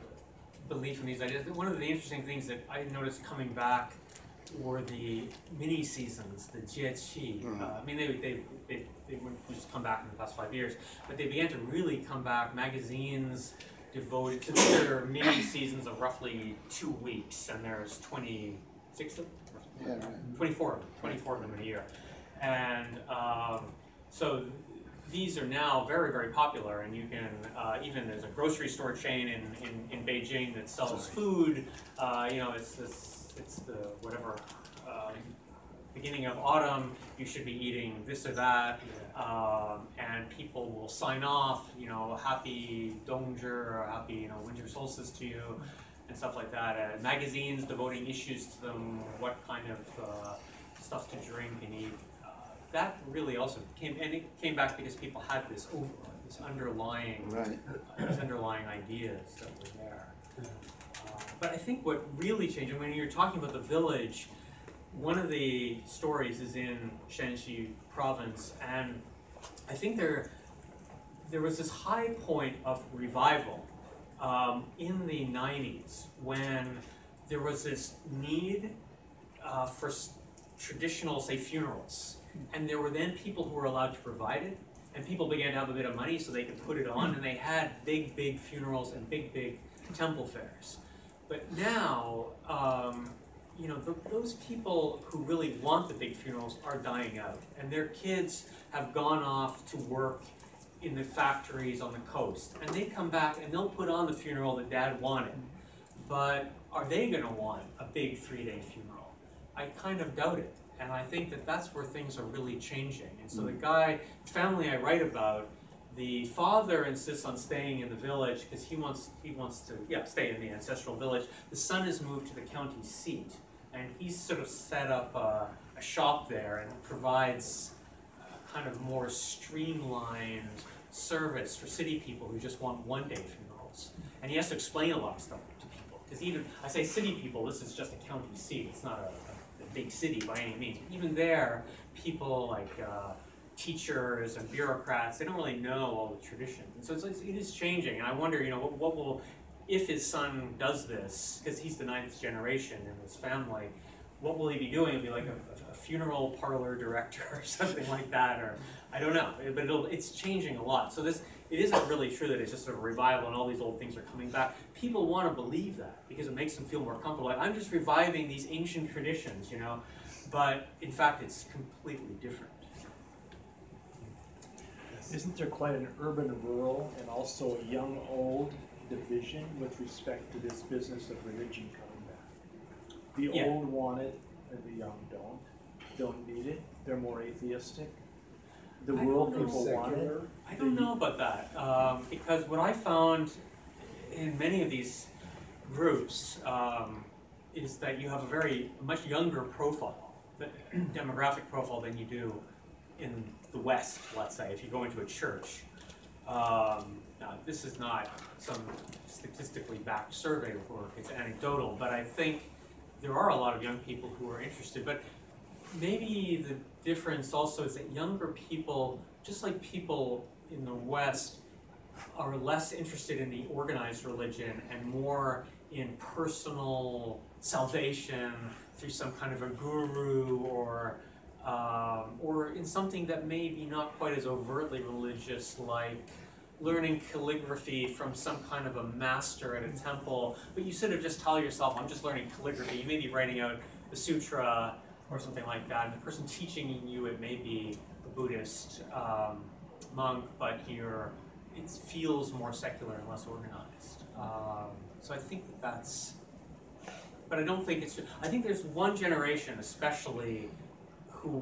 belief in these ideas. One of the interesting things that I noticed coming back were the mini seasons, the jie qi. Mm-hmm. uh, I mean, they they they they wouldn't just come back in the past five years, but they began to really come back. Magazines devoted to their mini seasons of roughly two weeks, and there's twenty-six of them, yeah, right. twenty-four, twenty-four of them in a year, and um, so. These are now very, very popular, and you can uh, even there's a grocery store chain in, in, in Beijing that sells Sorry. food. Uh, you know, it's this, it's the whatever um, beginning of autumn. You should be eating this or that, um, and people will sign off. You know, happy Dongzhi or happy you know winter solstice to you, and stuff like that. Uh, magazines devoting issues to them, what kind of uh, stuff to drink and eat. That really also came, and it came back because people had this, over, this underlying, right. uh, these underlying ideas that were there. Uh, but I think what really changed, and when you're talking about the village, one of the stories is in Shanxi province, and I think there, there was this high point of revival um, in the nineties when there was this need uh, for traditional, say, funerals. And there were then people who were allowed to provide it, and people began to have a bit of money so they could put it on, and they had big, big funerals and big, big temple fairs. But now, um, you know, the, those people who really want the big funerals are dying out, and their kids have gone off to work in the factories on the coast, and they come back and they'll put on the funeral that Dad wanted. But are they going to want a big three-day funeral? I kind of doubt it. And I think that that's where things are really changing. And so the guy, family I write about, The father insists on staying in the village because he wants he wants to yeah stay in the ancestral village. The son is moved to the county seat, and he's sort of set up a, a shop there and provides a kind of more streamlined service for city people who just want one-day funerals. And he has to explain a lot of stuff to people because even I say city people. This is just a county seat. It's not a, a big city by any means. Even there, people like. Uh, teachers and bureaucrats, they don't really know all the traditions. And so it's, it's, it is changing. And I wonder, you know, what, what will, if his son does this, because he's the ninth generation in his family, what will he be doing? He'll be like a, a funeral parlor director or something like that, or I don't know. But it'll, it's changing a lot. So this, it isn't really true that it's just a revival and all these old things are coming back. People want to believe that because it makes them feel more comfortable. Like, I'm just reviving these ancient traditions, you know, but in fact, it's completely different. Isn't there quite an urban rural and also a young old division with respect to this business of religion coming back? The yeah. old want it and the young don't. Don't need it. They're more atheistic. The I rural people secular. want it. I don't know about that um, because what I found in many of these groups um, is that you have a very much younger profile, demographic profile than you do in the West, let's say, if you go into a church. Um, now, this is not some statistically backed survey work, it's anecdotal, but I think there are a lot of young people who are interested. But maybe the difference also is that younger people, just like people in the West, are less interested in the organized religion and more in personal salvation through some kind of a guru or Um, or in something that may be not quite as overtly religious, like learning calligraphy from some kind of a master at a temple, but you sort of just tell yourself, I'm just learning calligraphy. You may be writing out the sutra or something like that, and the person teaching you it may be a Buddhist um, monk, but here it feels more secular and less organized. Um, so I think that that's, but I don't think it's, I think there's one generation especially who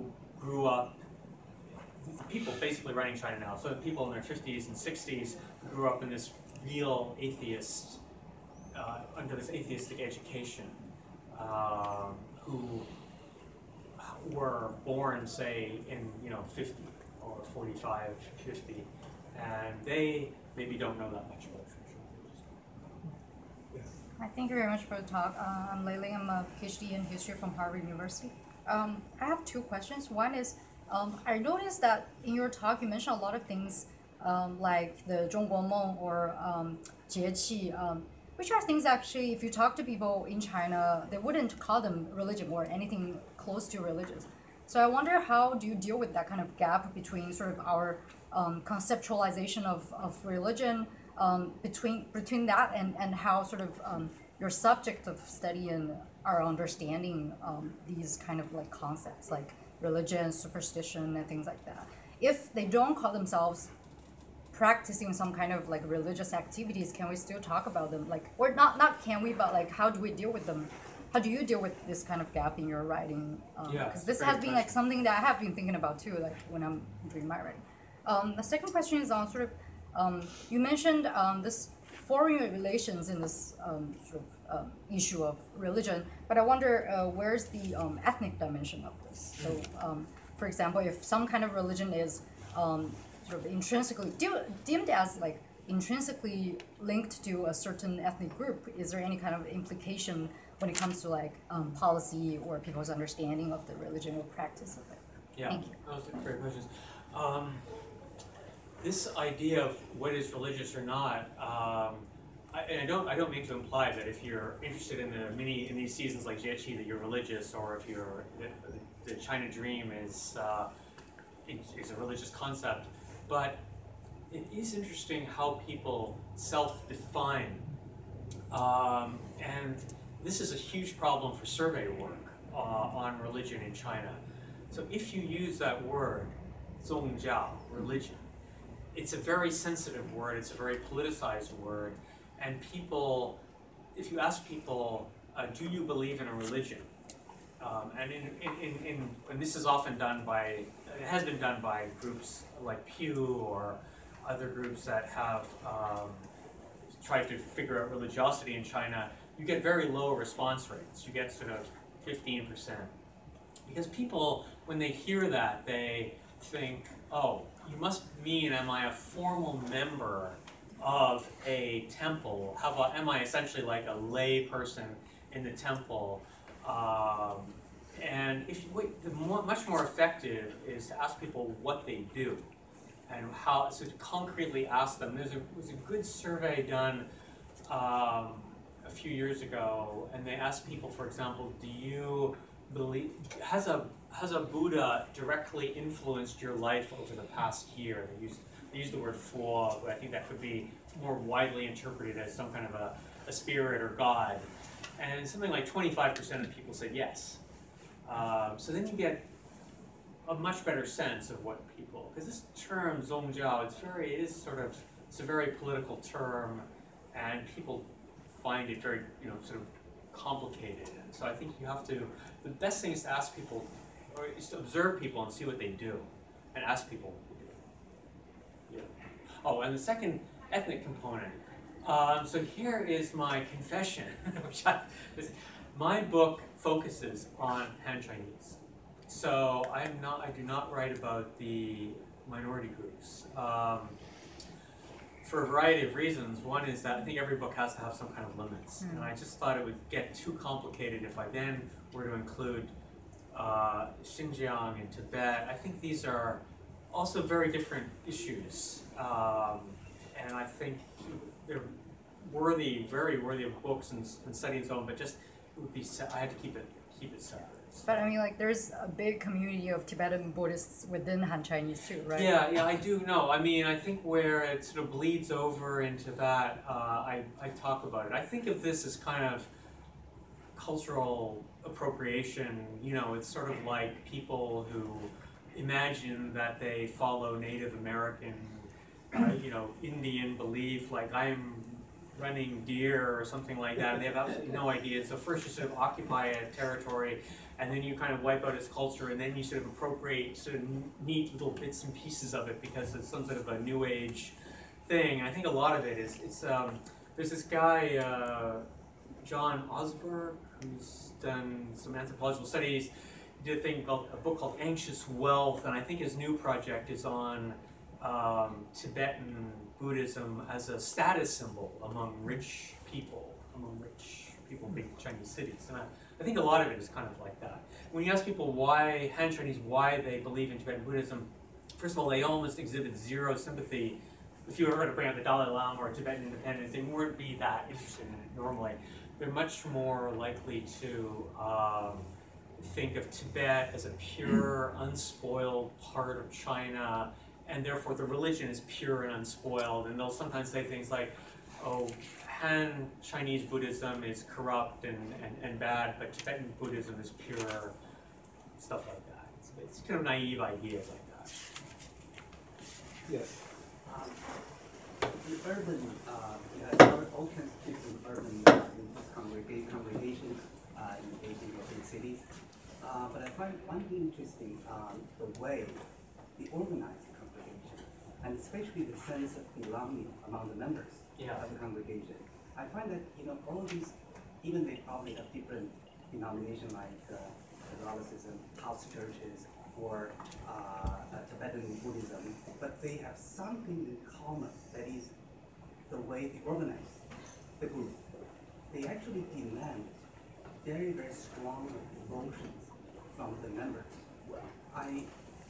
grew up, people basically running China now, so the people in their fifties and sixties who grew up in this real atheist, uh, under this atheistic education, um, who were born, say, in, you know, fifty or forty-five, fifty, and they maybe don't know that much about it. Yes. Hi, thank you very much for the talk. Uh, I'm Lily, I'm a PhD in history from Harvard University. Um, I have two questions. One is, um, I noticed that in your talk you mentioned a lot of things um, like the Zhongguomeng or um, Jieqi, um, which are things actually, if you talk to people in China, they wouldn't call them religion or anything close to religious. So I wonder, how do you deal with that kind of gap between sort of our um, conceptualization of, of religion, um, between between that and, and how sort of um, your subject of study and our understanding um, these kind of like concepts like religion, superstition, and things like that. If they don't call themselves practicing some kind of like religious activities, can we still talk about them? Like, or not, not can we, but like, how do we deal with them? How do you deal with this kind of gap in your writing? Um, yeah, because this has been like something that I have been thinking about too, like when I'm doing my writing. Um, the second question is on sort of, um, you mentioned um, this foreign relations in this um, sort of Um, issue of religion, but I wonder uh, where's the um, ethnic dimension of this? So, um, for example, if some kind of religion is um, sort of intrinsically de deemed as like intrinsically linked to a certain ethnic group, is there any kind of implication when it comes to like um, policy or people's understanding of the religion or practice of it? Yeah, thank you. Those are great questions. Um, this idea of what is religious or not. Um, And I don't, I don't mean to imply that if you're interested in the mini in these seasons like Jieqi that you're religious, or if you're the, the China Dream is uh, is a religious concept. But it is interesting how people self-define, um, and this is a huge problem for survey work uh, on religion in China. So if you use that word, zong jiao, religion, it's a very sensitive word. It's a very politicized word. And people, if you ask people, uh, do you believe in a religion? Um, and, in, in, in, in, and this is often done by, it has been done by groups like Pew or other groups that have um, tried to figure out religiosity in China, you get very low response rates. You get sort of fifteen percent. Because people, when they hear that, they think, oh, you must mean, am I a formal member of a temple? Have a, am I essentially like a lay person in the temple? Um, and if you wait, the more, much more effective is to ask people what they do and how, so to concretely ask them. There's a, there's a good survey done um, a few years ago, and they asked people, for example, do you believe, has a has a Buddha directly influenced your life over the past year? They used, they used the word fo, but I think that could be more widely interpreted as some kind of a, a spirit or god. And something like twenty-five percent of people said yes. Um, so then you get a much better sense of what people, because this term zong jiao, it's very, it is sort of, it's a very political term, and people find it very, you know, sort of complicated. And so I think you have to, the best thing is to ask people, or is to observe people and see what they do, and ask people what they do. Yeah. Oh, and the second ethnic component. Um, so here is my confession, which I, this, my book focuses on Han Chinese. So I am not, I do not write about the minority groups um, for a variety of reasons. One is that I think every book has to have some kind of limits, mm. and I just thought it would get too complicated if I then were to include uh, Xinjiang and Tibet. I think these are also very different issues, um, and I think they're worthy, very worthy of books and, and studies on. But just it would be, I had to keep it, keep it separate. But I mean, like, there's a big community of Tibetan Buddhists within Han Chinese too, right? Yeah, yeah, I do know. I mean, I think where it sort of bleeds over into that, uh, I, I talk about it. I think of this as kind of cultural appropriation. You know, it's sort of like people who imagine that they follow Native American, uh, you know, Indian belief, like I'm running deer or something like that, and they have absolutely no idea. So first you sort of occupy a territory, and then you kind of wipe out its culture, and then you sort of appropriate sort of neat little bits and pieces of it because it's some sort of a new age thing. And I think a lot of it is, it's, um, there's this guy, uh, John Osberg, who's done some anthropological studies, did a thing called, a book called Anxious Wealth, and I think his new project is on um, Tibetan Buddhism as a status symbol among rich people, among rich people in big Chinese cities. And I, I think a lot of it is kind of like that. When you ask people why, Han Chinese, why they believe in Tibetan Buddhism, first of all, they almost exhibit zero sympathy. If you were to bring up the Dalai Lama or Tibetan independence, they wouldn't be that interested in it normally. They're much more likely to um, think of Tibet as a pure, unspoiled part of China, and therefore the religion is pure and unspoiled, and they'll sometimes say things like, oh, Han Chinese Buddhism is corrupt and, and, and bad, but Tibetan Buddhism is pure, stuff like that. It's, it's kind of naive ideas like that. Yes? Um, the urban, uh, yeah, all kinds of different urban uh, congregations uh, in Beijing, big cities, uh, but I find one thing interesting, um, the way the organized and especially the sense of belonging among the members yeah. of the congregation. I find that, you know, all these, even they probably have different denominations like uh, Catholicism, house churches, or uh, uh, Tibetan Buddhism, but they have something in common, that is the way they organize the group. They actually demand very, very strong devotions from the members. I,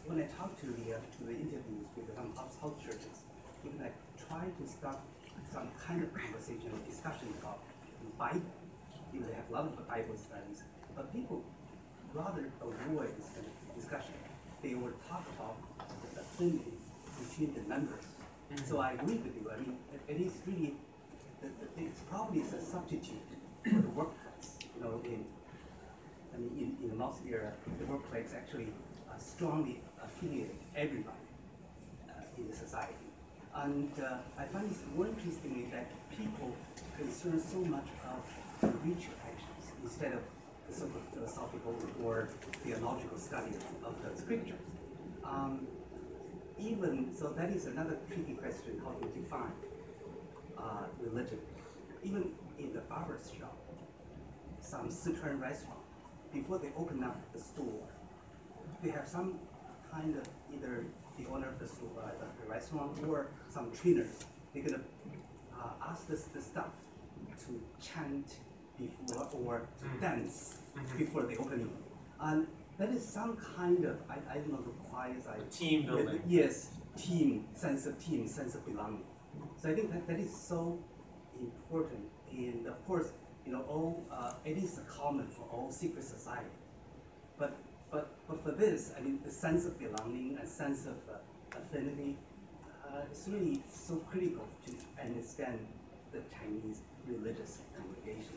When I talk to the, uh, to the interviews with some household churches, even I try to start some kind of conversation or discussion about the Bible. You know, they have a lot of Bible studies, but people rather avoid this kind of discussion. They will talk about the affinity between the members. Mm-hmm. So I agree with you. I mean, it is really, it's probably a substitute for the workplace. You know, in, I mean, in, in the Mao's era, the workplace actually strongly affiliate everybody uh, in the society. And uh, I find it's more interesting that people concern so much of ritual actions instead of the so-called philosophical or theological study of the scriptures. Um, even, so that is another tricky question, how to define uh, religion. Even in the artist shop, some Sichuan restaurant, before they open up the store, they have some kind of either the owner of the, store, uh, the restaurant or some trainers. They're gonna uh, ask the, the staff to chant before or to dance before they open it. And that is some kind of, I, I don't know the choirs, I team building. Yes, team, sense of team, sense of belonging. So I think that, that is so important. And of course, you know, all uh, it is common for all secret society. But but but for this, I mean, the sense of belonging and sense of uh, affinity uh, is really so critical to understand the Chinese religious congregation.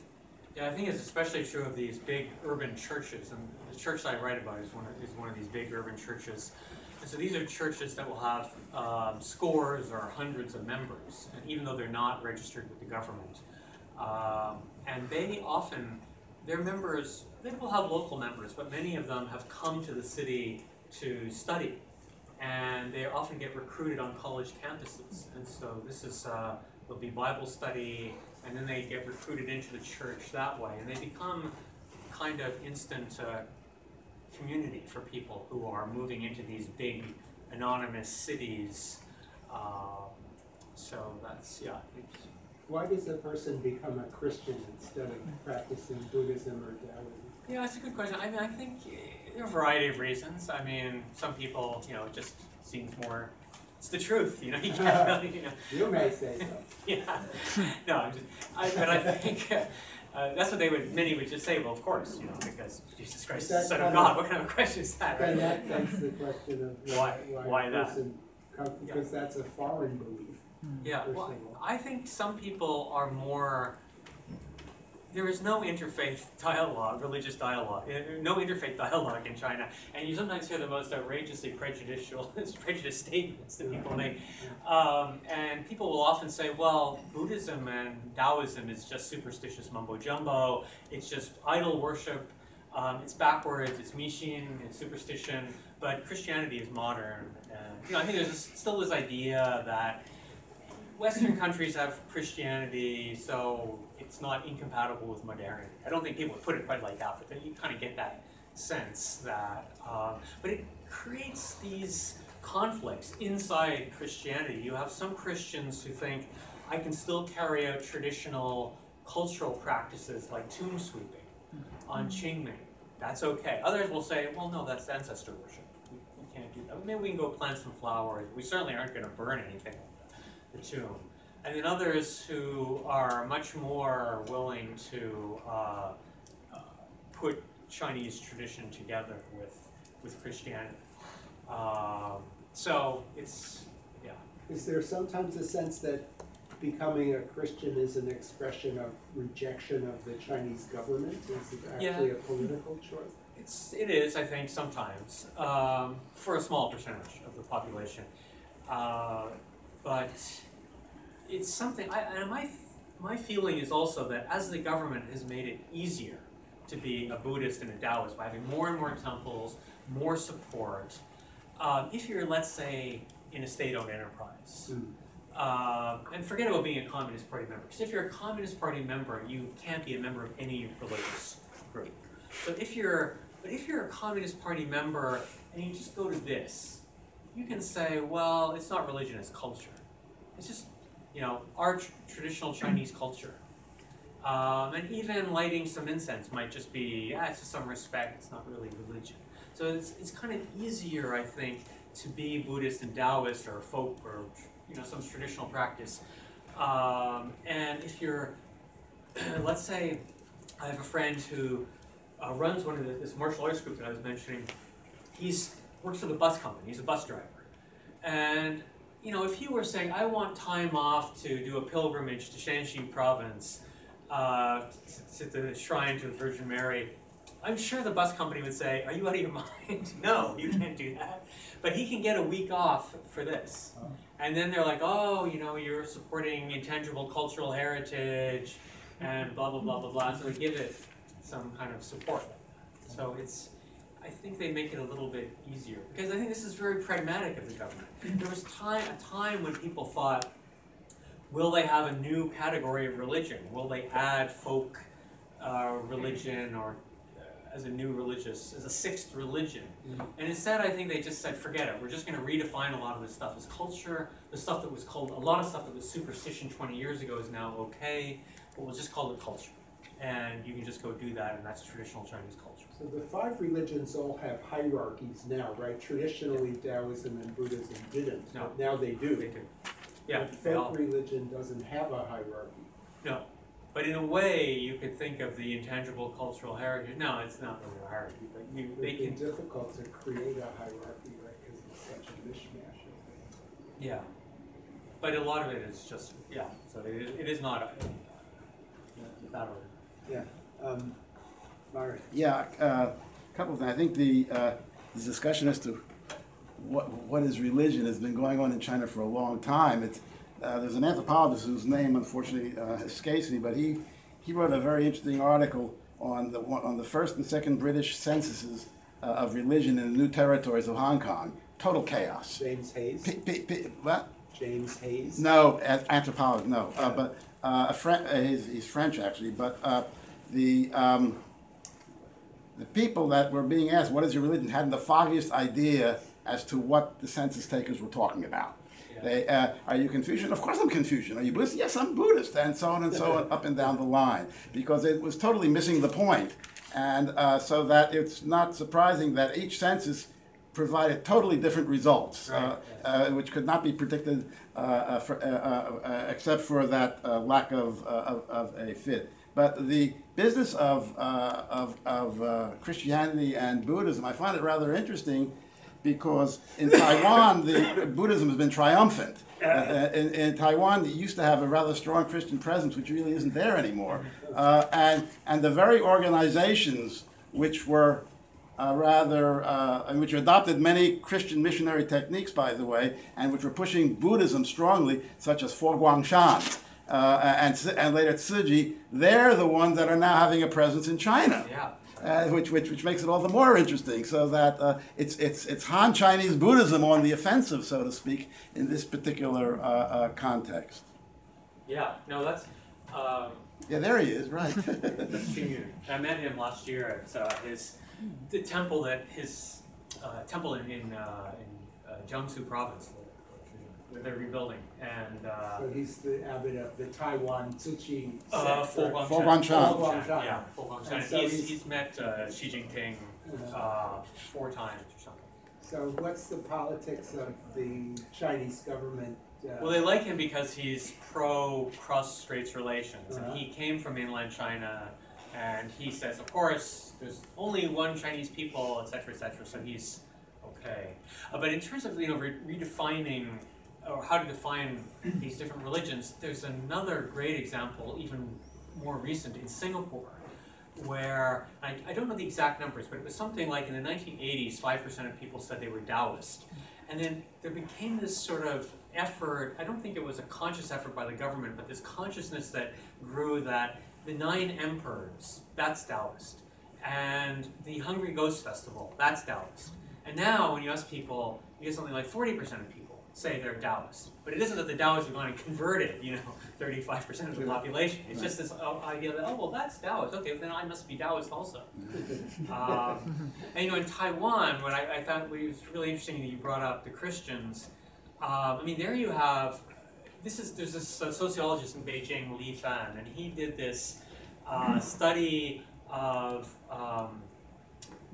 Yeah, I think it's especially true of these big urban churches, and the church that I write about is one of, is one of these big urban churches. And so these are churches that will have um, scores or hundreds of members, and even though they're not registered with the government. Um, and they often, their members, they will have local members, but many of them have come to the city to study. And they often get recruited on college campuses. And so this is, uh, there'll be Bible study, and then they get recruited into the church that way. And they become kind of instant uh, community for people who are moving into these big anonymous cities. Um, so that's, yeah. Why does a person become a Christian instead of practicing Buddhism or Taoism? Yeah, that's a good question. I mean, I think there are a variety of reasons. I mean, some people, you know, it just seems more, it's the truth, you know, you can't really, you know. You may say so. Yeah. No, I'm just, I, but I think uh, uh, that's what they would, many would just say, well, of course, you know, because Jesus Christ is the Son of God, of, what kind of question is that, right? And that, that's the question of why, why, why that? Come, because yeah. That's a foreign belief. Yeah, well, I think some people are more, there is no interfaith dialogue, religious dialogue, no interfaith dialogue in China. And you sometimes hear the most outrageously prejudicial, prejudiced statements that people make. Um, and people will often say, well, Buddhism and Taoism is just superstitious mumbo-jumbo, it's just idol worship, um, it's backwards, it's mi xin, it's superstition, but Christianity is modern. And, you know, I think there's still this idea that Western countries have Christianity, so it's not incompatible with modernity. I don't think people would put it quite like that, but you kind of get that sense that, uh, but it creates these conflicts inside Christianity. You have some Christians who think, I can still carry out traditional cultural practices like tomb sweeping on Qingming, that's okay. Others will say, well, no, that's ancestor worship. We, we can't do that. Maybe we can go plant some flowers. We certainly aren't gonna burn anything. The tomb. And then others who are much more willing to uh, uh, put Chinese tradition together with, with Christianity. Uh, so it's, yeah. Is there sometimes a sense that becoming a Christian is an expression of rejection of the Chinese government? Is it actually yeah. a political choice? It's, it is, I think, sometimes, um, for a small percentage of the population. Uh, But it's something, I, and my, my feeling is also that as the government has made it easier to be a Buddhist and a Taoist by having more and more temples, more support, um, if you're, let's say, in a state-owned enterprise, mm. um, and forget about being a Communist Party member, because if you're a Communist Party member, you can't be a member of any religious group. So if you're, but if you're a Communist Party member and you just go to this, you can say, well, it's not religion, it's culture. It's just, you know, our tr traditional Chinese culture. Um, and even lighting some incense might just be, yeah, it's just some respect, it's not really religion. So it's, it's kind of easier, I think, to be Buddhist and Taoist or folk or, you know, some traditional practice. Um, and if you're, let's say, I have a friend who uh, runs one of the, this martial arts group that I was mentioning. He's works for the bus company, he's a bus driver. And, you know, if he were saying, I want time off to do a pilgrimage to Shanxi province, uh, to, to the shrine to the Virgin Mary, I'm sure the bus company would say, are you out of your mind? No, you can't do that. But he can get a week off for this. And then they're like, oh, you know, you're supporting intangible cultural heritage and blah, blah, blah, blah, blah. So they give it some kind of support. So it's, I I think they make it a little bit easier, because I think this is very pragmatic of the government. There was time, a time when people thought, will they have a new category of religion? Will they add folk uh, religion or uh, as a new religious, as a sixth religion? Mm-hmm. And instead, I think they just said, forget it. We're just going to redefine a lot of this stuff as culture. The stuff that was called, a lot of stuff that was superstition twenty years ago is now okay, but we'll just call it culture. And you can just go do that, and that's traditional Chinese culture. So the five religions all have hierarchies now, right? Traditionally, Taoism and Buddhism didn't. No. But now they do. They do. Yeah. But folk religion doesn't have a hierarchy. No. But in a way, you could think of the intangible cultural heritage. No, it's not really a hierarchy. But you, it would they be can difficult to create a hierarchy, right? Because it's such a mishmash of things. Yeah. But a lot of it is just, yeah. So it is, it is not a, that order. Yeah, um, Myron. Yeah, a uh, couple of things. I think the, uh, the discussion as to what what is religion has been going on in China for a long time. It's, uh, there's an anthropologist whose name unfortunately uh, escapes me, but he he wrote a very interesting article on the on the first and second British censuses uh, of religion in the new territories of Hong Kong. Total chaos. James Hayes. P P P what? James Hayes. No, anthropologist. No, uh, but uh, a French. Uh, he's, he's French actually, but. Uh, The, um, the people that were being asked, what is your religion, hadn't the foggiest idea as to what the census takers were talking about. Yeah. They, uh, are you Confucian? Of course I'm Confucian. Are you Buddhist? Yes, I'm Buddhist, and so on and so on, up and down the line, because it was totally missing the point. And uh, so that it's not surprising that each census provided totally different results, right. uh, yes. uh, which could not be predicted uh, uh, for, uh, uh, uh, except for that uh, lack of, uh, of, of a fit. But the business of, uh, of, of uh, Christianity and Buddhism, I find it rather interesting because in Taiwan, the Buddhism has been triumphant. Uh, in, in Taiwan, it used to have a rather strong Christian presence, which really isn't there anymore. Uh, and, and the very organizations which were uh, rather, uh, which adopted many Christian missionary techniques, by the way, and which were pushing Buddhism strongly, such as Fo Guang Shan. Uh, and, and later at Siji, they're the ones that are now having a presence in China, yeah. uh, which, which, which makes it all the more interesting, so that uh, it's, it's, it's Han Chinese Buddhism on the offensive, so to speak, in this particular uh, uh, context. Yeah, no, that's... Um, yeah, there he is, right. That's Qing. I met him last year at uh, his the temple, that his, uh, temple in, in, uh, in uh, Jiangsu province. They're rebuilding, and uh, so he's the abbot of the Taiwan Tzuchi. Uh, Fo Guang Shan. Fo Guang Shan. Yeah, Fo Guang Shan. So he's, he's, he's met uh, Xi Jinping uh, four times or something. So what's the politics of the Chinese government? Uh, well, they like him because he's pro cross-straits relations, uh-huh. and he came from mainland China, and he says, of course, there's only one Chinese people, et cetera, et cetera. So he's okay, uh, but in terms of you know re redefining. or how to define these different religions, there's another great example, even more recent, in Singapore, where, I, I don't know the exact numbers, but it was something like in the nineteen eighties, five percent of people said they were Taoist. And then there became this sort of effort, I don't think it was a conscious effort by the government, but this consciousness that grew that the Nine Emperors, that's Taoist, and the Hungry Ghost Festival, that's Taoist. And now when you ask people, you get something like forty percent of people say they're Taoists. But it isn't that the Taoists are going to convert it, you know, thirty-five percent of the population. It's just this idea that, oh, well, that's Taoist. Okay, well, then I must be Taoist also. um, and, you know, in Taiwan, what I, I thought it was really interesting that you brought up the Christians. Um, I mean, there you have, this is, there's this uh, sociologist in Beijing, Li Fan, and he did this uh, study of um,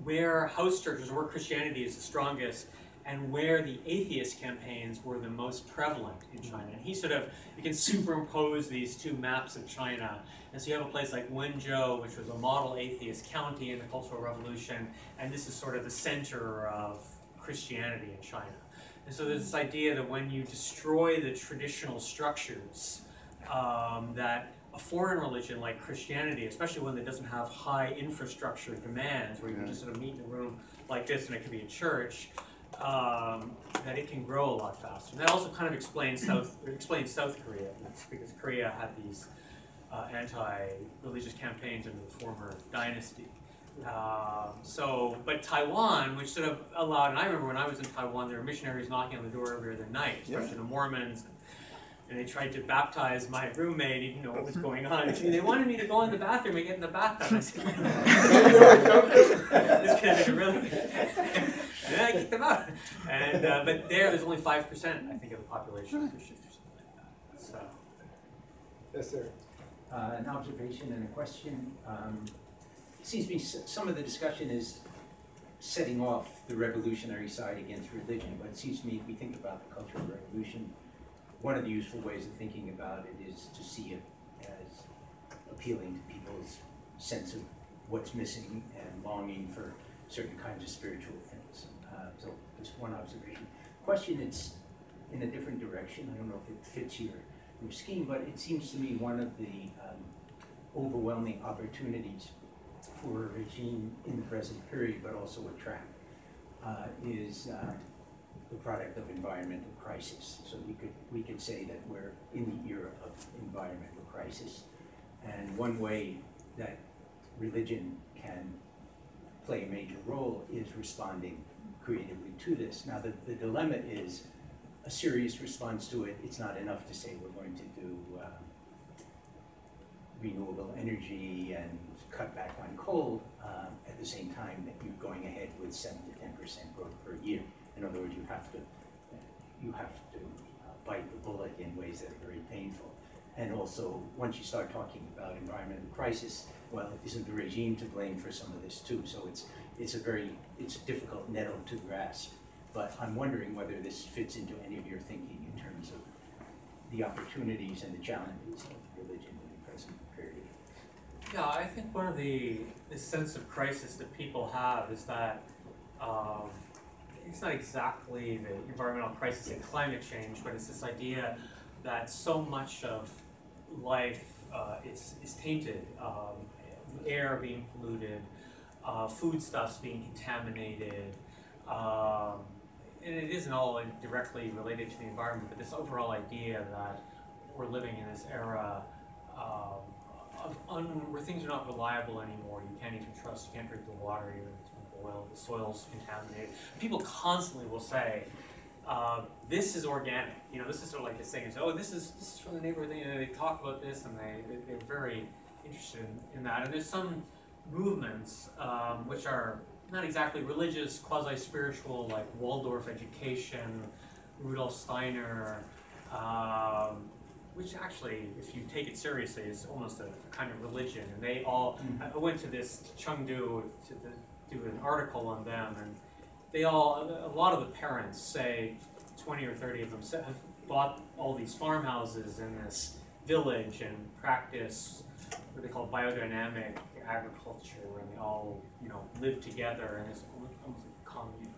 where house churches, where Christianity is the strongest, and where the atheist campaigns were the most prevalent in China. And he sort of, you can superimpose these two maps of China. And so you have a place like Wenzhou, which was a model atheist county in the Cultural Revolution, and this is sort of the center of Christianity in China. And so there's this idea that when you destroy the traditional structures, um, that a foreign religion like Christianity, especially one that doesn't have high infrastructure demands, where you can just sort of meet in a room like this and it could be a church, Um, that it can grow a lot faster. And that also kind of explains South explains South Korea, because Korea had these uh, anti-religious campaigns under the former dynasty. Uh, so, but Taiwan, which sort of allowed, and I remember when I was in Taiwan, there were missionaries knocking on the door every other night, especially yeah. the Mormons, and they tried to baptize my roommate. He didn't know what was going on. And they wanted me to go in the bathroom and get in the bathtub. I said, this could have been really good. And then I kicked them out. And, uh, but there, there's only five percent, I think, of the population of Christians or something like that. So. Yes, sir. Uh, an observation and a question. Um, it seems to me some of the discussion is setting off the revolutionary side against religion, but it seems to me if we think about the Cultural Revolution, one of the useful ways of thinking about it is to see it as appealing to people's sense of what's missing and longing for certain kinds of spiritual things. Uh, so just one observation. Question, it's in a different direction. I don't know if it fits your, your scheme, but it seems to me one of the um, overwhelming opportunities for a regime in the present period, but also a trap, uh, is uh, the product of environmental crisis. So we could, we could say that we're in the era of environmental crisis. And one way that religion can play a major role is responding creatively to this. Now, the, the dilemma is a serious response to it. It's not enough to say we're going to do uh, renewable energy and cut back on coal uh, at the same time that you're going ahead with seven to ten percent growth per year. In other words, you have to, you have to uh, bite the bullet in ways that are very painful. And also, once you start talking about environmental crisis, well, isn't the regime to blame for some of this too? So it's, it's a very, it's a difficult nettle to grasp. But I'm wondering whether this fits into any of your thinking in terms of the opportunities and the challenges of religion in the present period. Yeah, I think one of the, the sense of crisis that people have is that um, it's not exactly the environmental crisis and climate change, but it's this idea that so much of life uh, is, is tainted. Um, the air being polluted, uh, foodstuffs being contaminated. Um, and it isn't all directly related to the environment, but this overall idea that we're living in this era um, of un where things are not reliable anymore. You can't even trust, you can't drink the water, even if it's oil, the soil's contaminated. People constantly will say, uh, this is organic. You know, this is sort of like this thing is, oh, this is, this is from the neighborhood. You know, they talk about this and they, they, they're very interested in, in that. And there's some movements um, which are not exactly religious, quasi-spiritual, like Waldorf education, Rudolf Steiner, um, which actually, if you take it seriously, is almost a, a kind of religion. And they all, I went to this to Chengdu, to the do an article on them, and they all, a lot of the parents say, twenty or thirty of them have bought all these farmhouses in this village and practice what they call biodynamic agriculture, and they all, you know, live together, and it's almost a commune.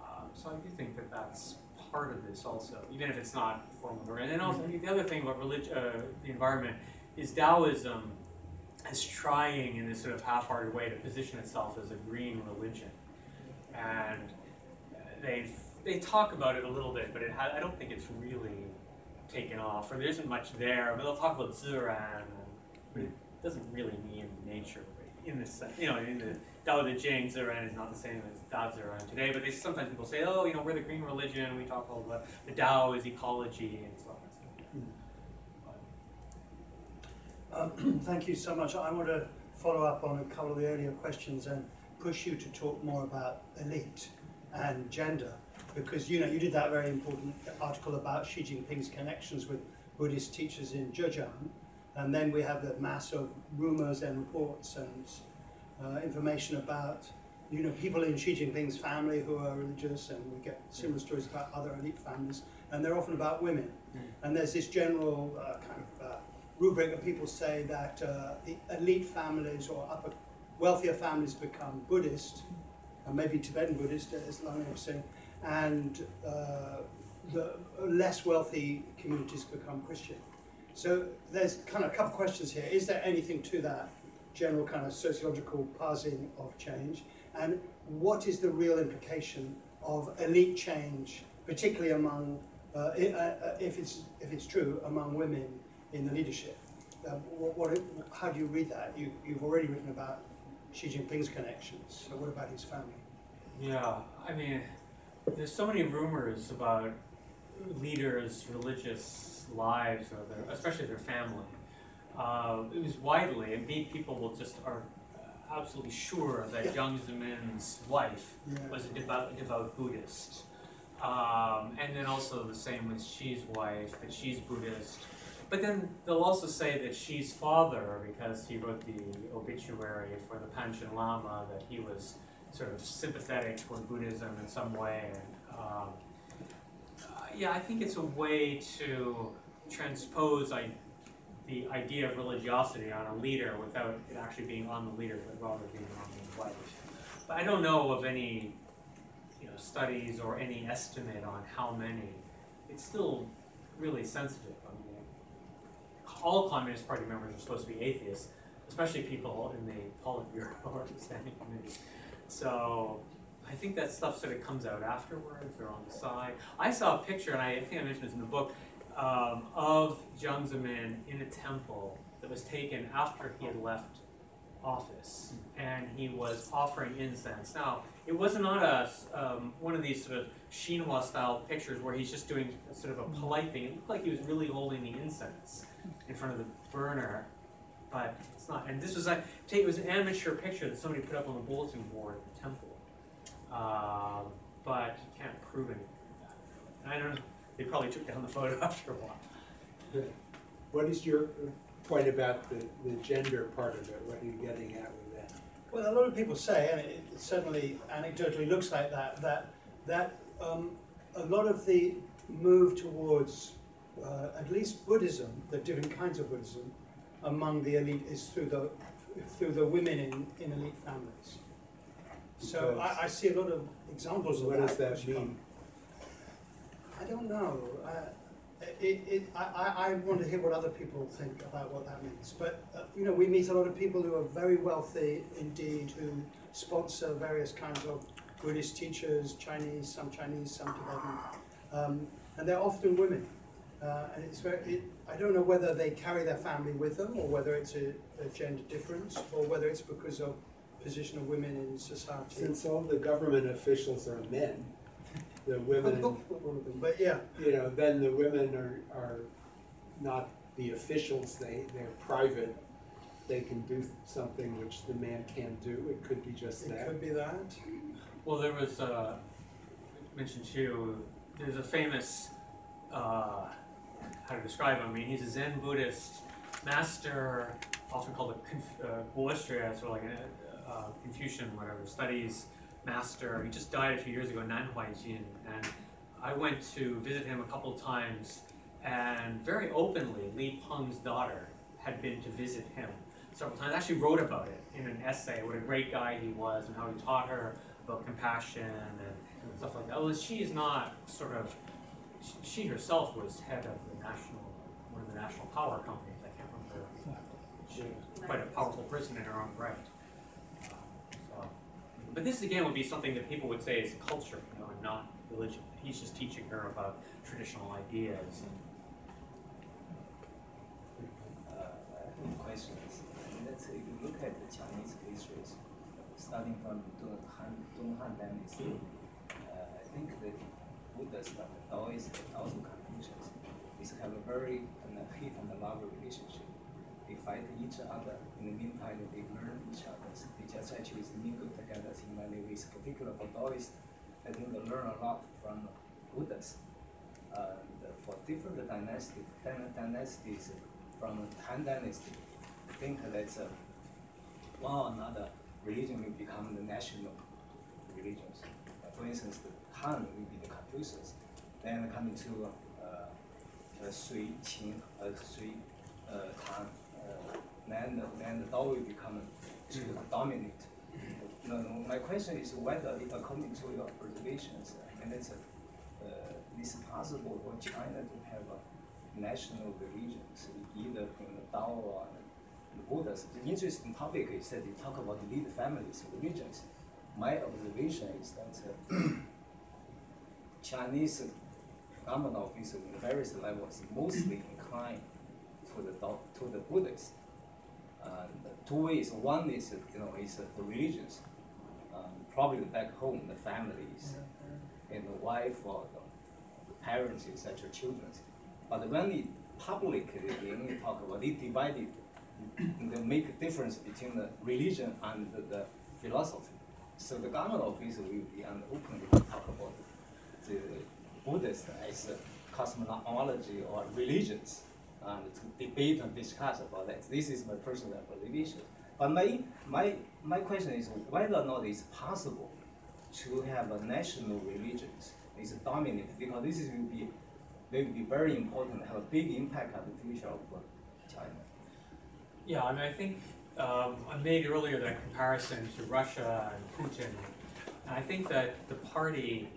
Um, so I do think that that's part of this also, even if it's not formal. And then also, I mean, the other thing about religion, uh, the environment, is Taoism is trying in this sort of half-hearted way to position itself as a green religion, and they they talk about it a little bit, but it ha I don't think it's really taken off, or there isn't much there. But they'll talk about ziran, but it doesn't really mean nature in this sense. You know, in the Dao de Jing, ziran is not the same as Dao ziran today. But they, sometimes people say, oh, you know, we're the green religion. We talk all about the Dao is ecology and so on. Uh, thank you so much. I want to follow up on a couple of the earlier questions and push you to talk more about elite and gender, because you know you did that very important article about Xi Jinping's connections with Buddhist teachers in Zhejiang, and then we have the mass of rumors and reports and uh, information about you know people in Xi Jinping's family who are religious, and we get similar stories about other elite families, and they're often about women. Mm. And there's this general uh, kind of uh, rubric of people say that uh, the elite families or upper wealthier families become Buddhist, and maybe Tibetan Buddhist, as Lana was saying, and uh, the less wealthy communities become Christian. So there's kind of a couple of questions here. Is there anything to that general kind of sociological parsing of change? And what is the real implication of elite change, particularly among, uh, if, it's, if it's true, among women in the leadership? Uh, what, what, how do you read that? You, you've already written about Xi Jinping's connections. So what about his family? Yeah, I mean, there's so many rumors about leaders' religious lives, or their, especially their family. Uh, it was widely, and people will just are absolutely sure that Jiang Zemin's wife was a devout, devout Buddhist. Um, and then also the same with Xi's wife, that she's Buddhist. But then they'll also say that Xi's father, because he wrote the obituary for the Panchen Lama, that he was sort of sympathetic toward Buddhism in some way. And, um, uh, yeah, I think it's a way to transpose I, the idea of religiosity on a leader without it actually being on the leader, but rather being on the wife. But I don't know of any you know, studies or any estimate on how many. It's still really sensitive. I mean, all Communist Party members are supposed to be atheists, especially people in the Politburo or the Standing Committee. So I think that stuff sort of comes out afterwards or on the side. I saw a picture, and I think I mentioned this in the book, um, of Jiang Zemin in a temple that was taken after he had left office, and he was offering incense. Now, it was not a, um, one of these sort of Xinhua-style pictures where he's just doing sort of a polite thing. It looked like he was really holding the incense in front of the burner, but it's not. And this was a, it was an amateur picture that somebody put up on the bulletin board at the temple. Uh, but you can't prove anything like that. And I don't know, they probably took down the photo after a while. Yeah. What is your point about the, the gender part of it? What are you getting at with that? Well, a lot of people say, and it, it certainly anecdotally looks like that, that, that um, a lot of the move towards Uh, at least Buddhism, the different kinds of Buddhism, among the elite is through the through the women in, in elite families. So I, I see a lot of examples of that. What does that mean? I don't know. I, it, it, I, I want to hear what other people think about what that means. But uh, you know, we meet a lot of people who are very wealthy indeed, who sponsor various kinds of Buddhist teachers, Chinese, some Chinese, some Tibetan, um, and they're often women. Uh, and it's very, it, I don't know whether they carry their family with them, or whether it's a, a gender difference, or whether it's because of position of women in society. Since all the government officials are men, the women, but yeah, you know, then the women are are not the officials. They they're private. They can do something which the man can't do. It could be just it that. It could be that. Well, there was uh, mentioned too. There's a famous. Uh, How to describe him? I mean, he's a Zen Buddhist master, often called a uh, Guozhua, sort of like a uh, Confucian, whatever, studies master. He just died a few years ago in Nanhuaijin, and I went to visit him a couple times. And very openly, Li Peng's daughter had been to visit him several times. I actually wrote about it in an essay. What a great guy he was, and how he taught her about compassion and stuff like that. Well, she is not sort of. She herself was head of the national, one of the national power companies. I can't remember exactly. She was quite a powerful person in her own right. Uh, so. But this again would be something that people would say is culture, you know, and not religion. He's just teaching her about traditional ideas. And uh, I have a question. Let's say you look at the Chinese histories, starting from the Donghan dynasty. Uh, I think that Buddhists, the Taoists, and also Confucians, these have a very hate and a love relationship. They fight each other. In the meantime, they learn each other. They just actually mingle together in many ways. Particularly for Taoists, I think they learn a lot from Buddhists. Uh, for different dynasties, dynasties from Han Dynasty, I think that uh, one or another religion will become the national religions. Uh, for instance, the Han will be the Confucians, then coming to uh, uh, Sui, Qing, uh, Sui, uh, Tang, uh, then, then the Tao will become to dominate. No, no, my question is whether, if according to your observations, and it's, uh, it's possible for China to have a national religion, so either from the Tao or the Buddhas. The interesting topic is that you talk about the lead families and religions. My observation is that uh, Chinese government officials in various levels mostly inclined to the to the Buddhists. uh, two ways. One is, you know, is uh, the religions. Um, probably back home, the families and the wife or the parents, et cetera, children. But when it publicly they talk about it, divided, they make a difference between the religion and the, the philosophy. So the government office will be and openly talk about the Buddhist as a cosmology or religions, and to debate and discuss about that. This is my personal observation. But my my my question is whether or not it's possible to have a national religions is dominant, because this is will be will be very important, have a big impact on the future of China. Yeah, I mean, I think um, I made earlier that comparison to Russia and Putin, and I think that the party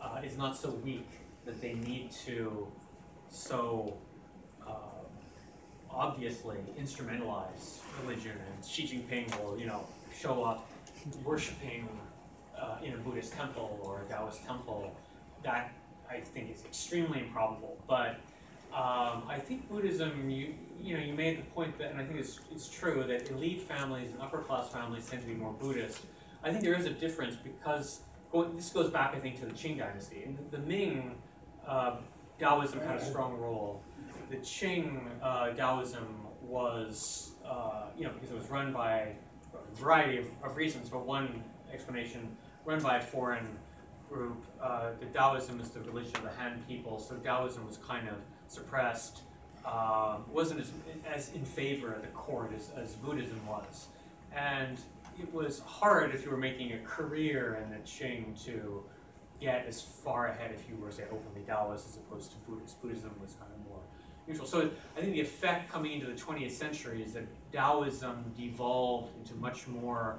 uh, is not so weak that they need to so uh, obviously instrumentalize religion, and Xi Jinping will, you know, show up worshiping uh, in a Buddhist temple or a Taoist temple. That I think is extremely improbable, but um, I think Buddhism, you, you know, you made the point that, and I think it's, it's true, that elite families and upper class families tend to be more Buddhist. I think there is a difference because, going, this goes back, I think, to the Qing dynasty. In the, the Ming, uh, Taoism had a strong role. The Qing uh, Taoism was, uh, you know, because it was run by a variety of, of reasons, but one explanation, run by a foreign group. Uh, the Taoism is the religion of the Han people, so Taoism was kind of suppressed, uh, wasn't as, as in favor of the court as, as Buddhism was. And it was hard if you were making a career in the Qing to get as far ahead if you were, say, openly Taoist as opposed to Buddhist. Buddhism was kind of more neutral. So I think the effect coming into the twentieth century is that Taoism devolved into much more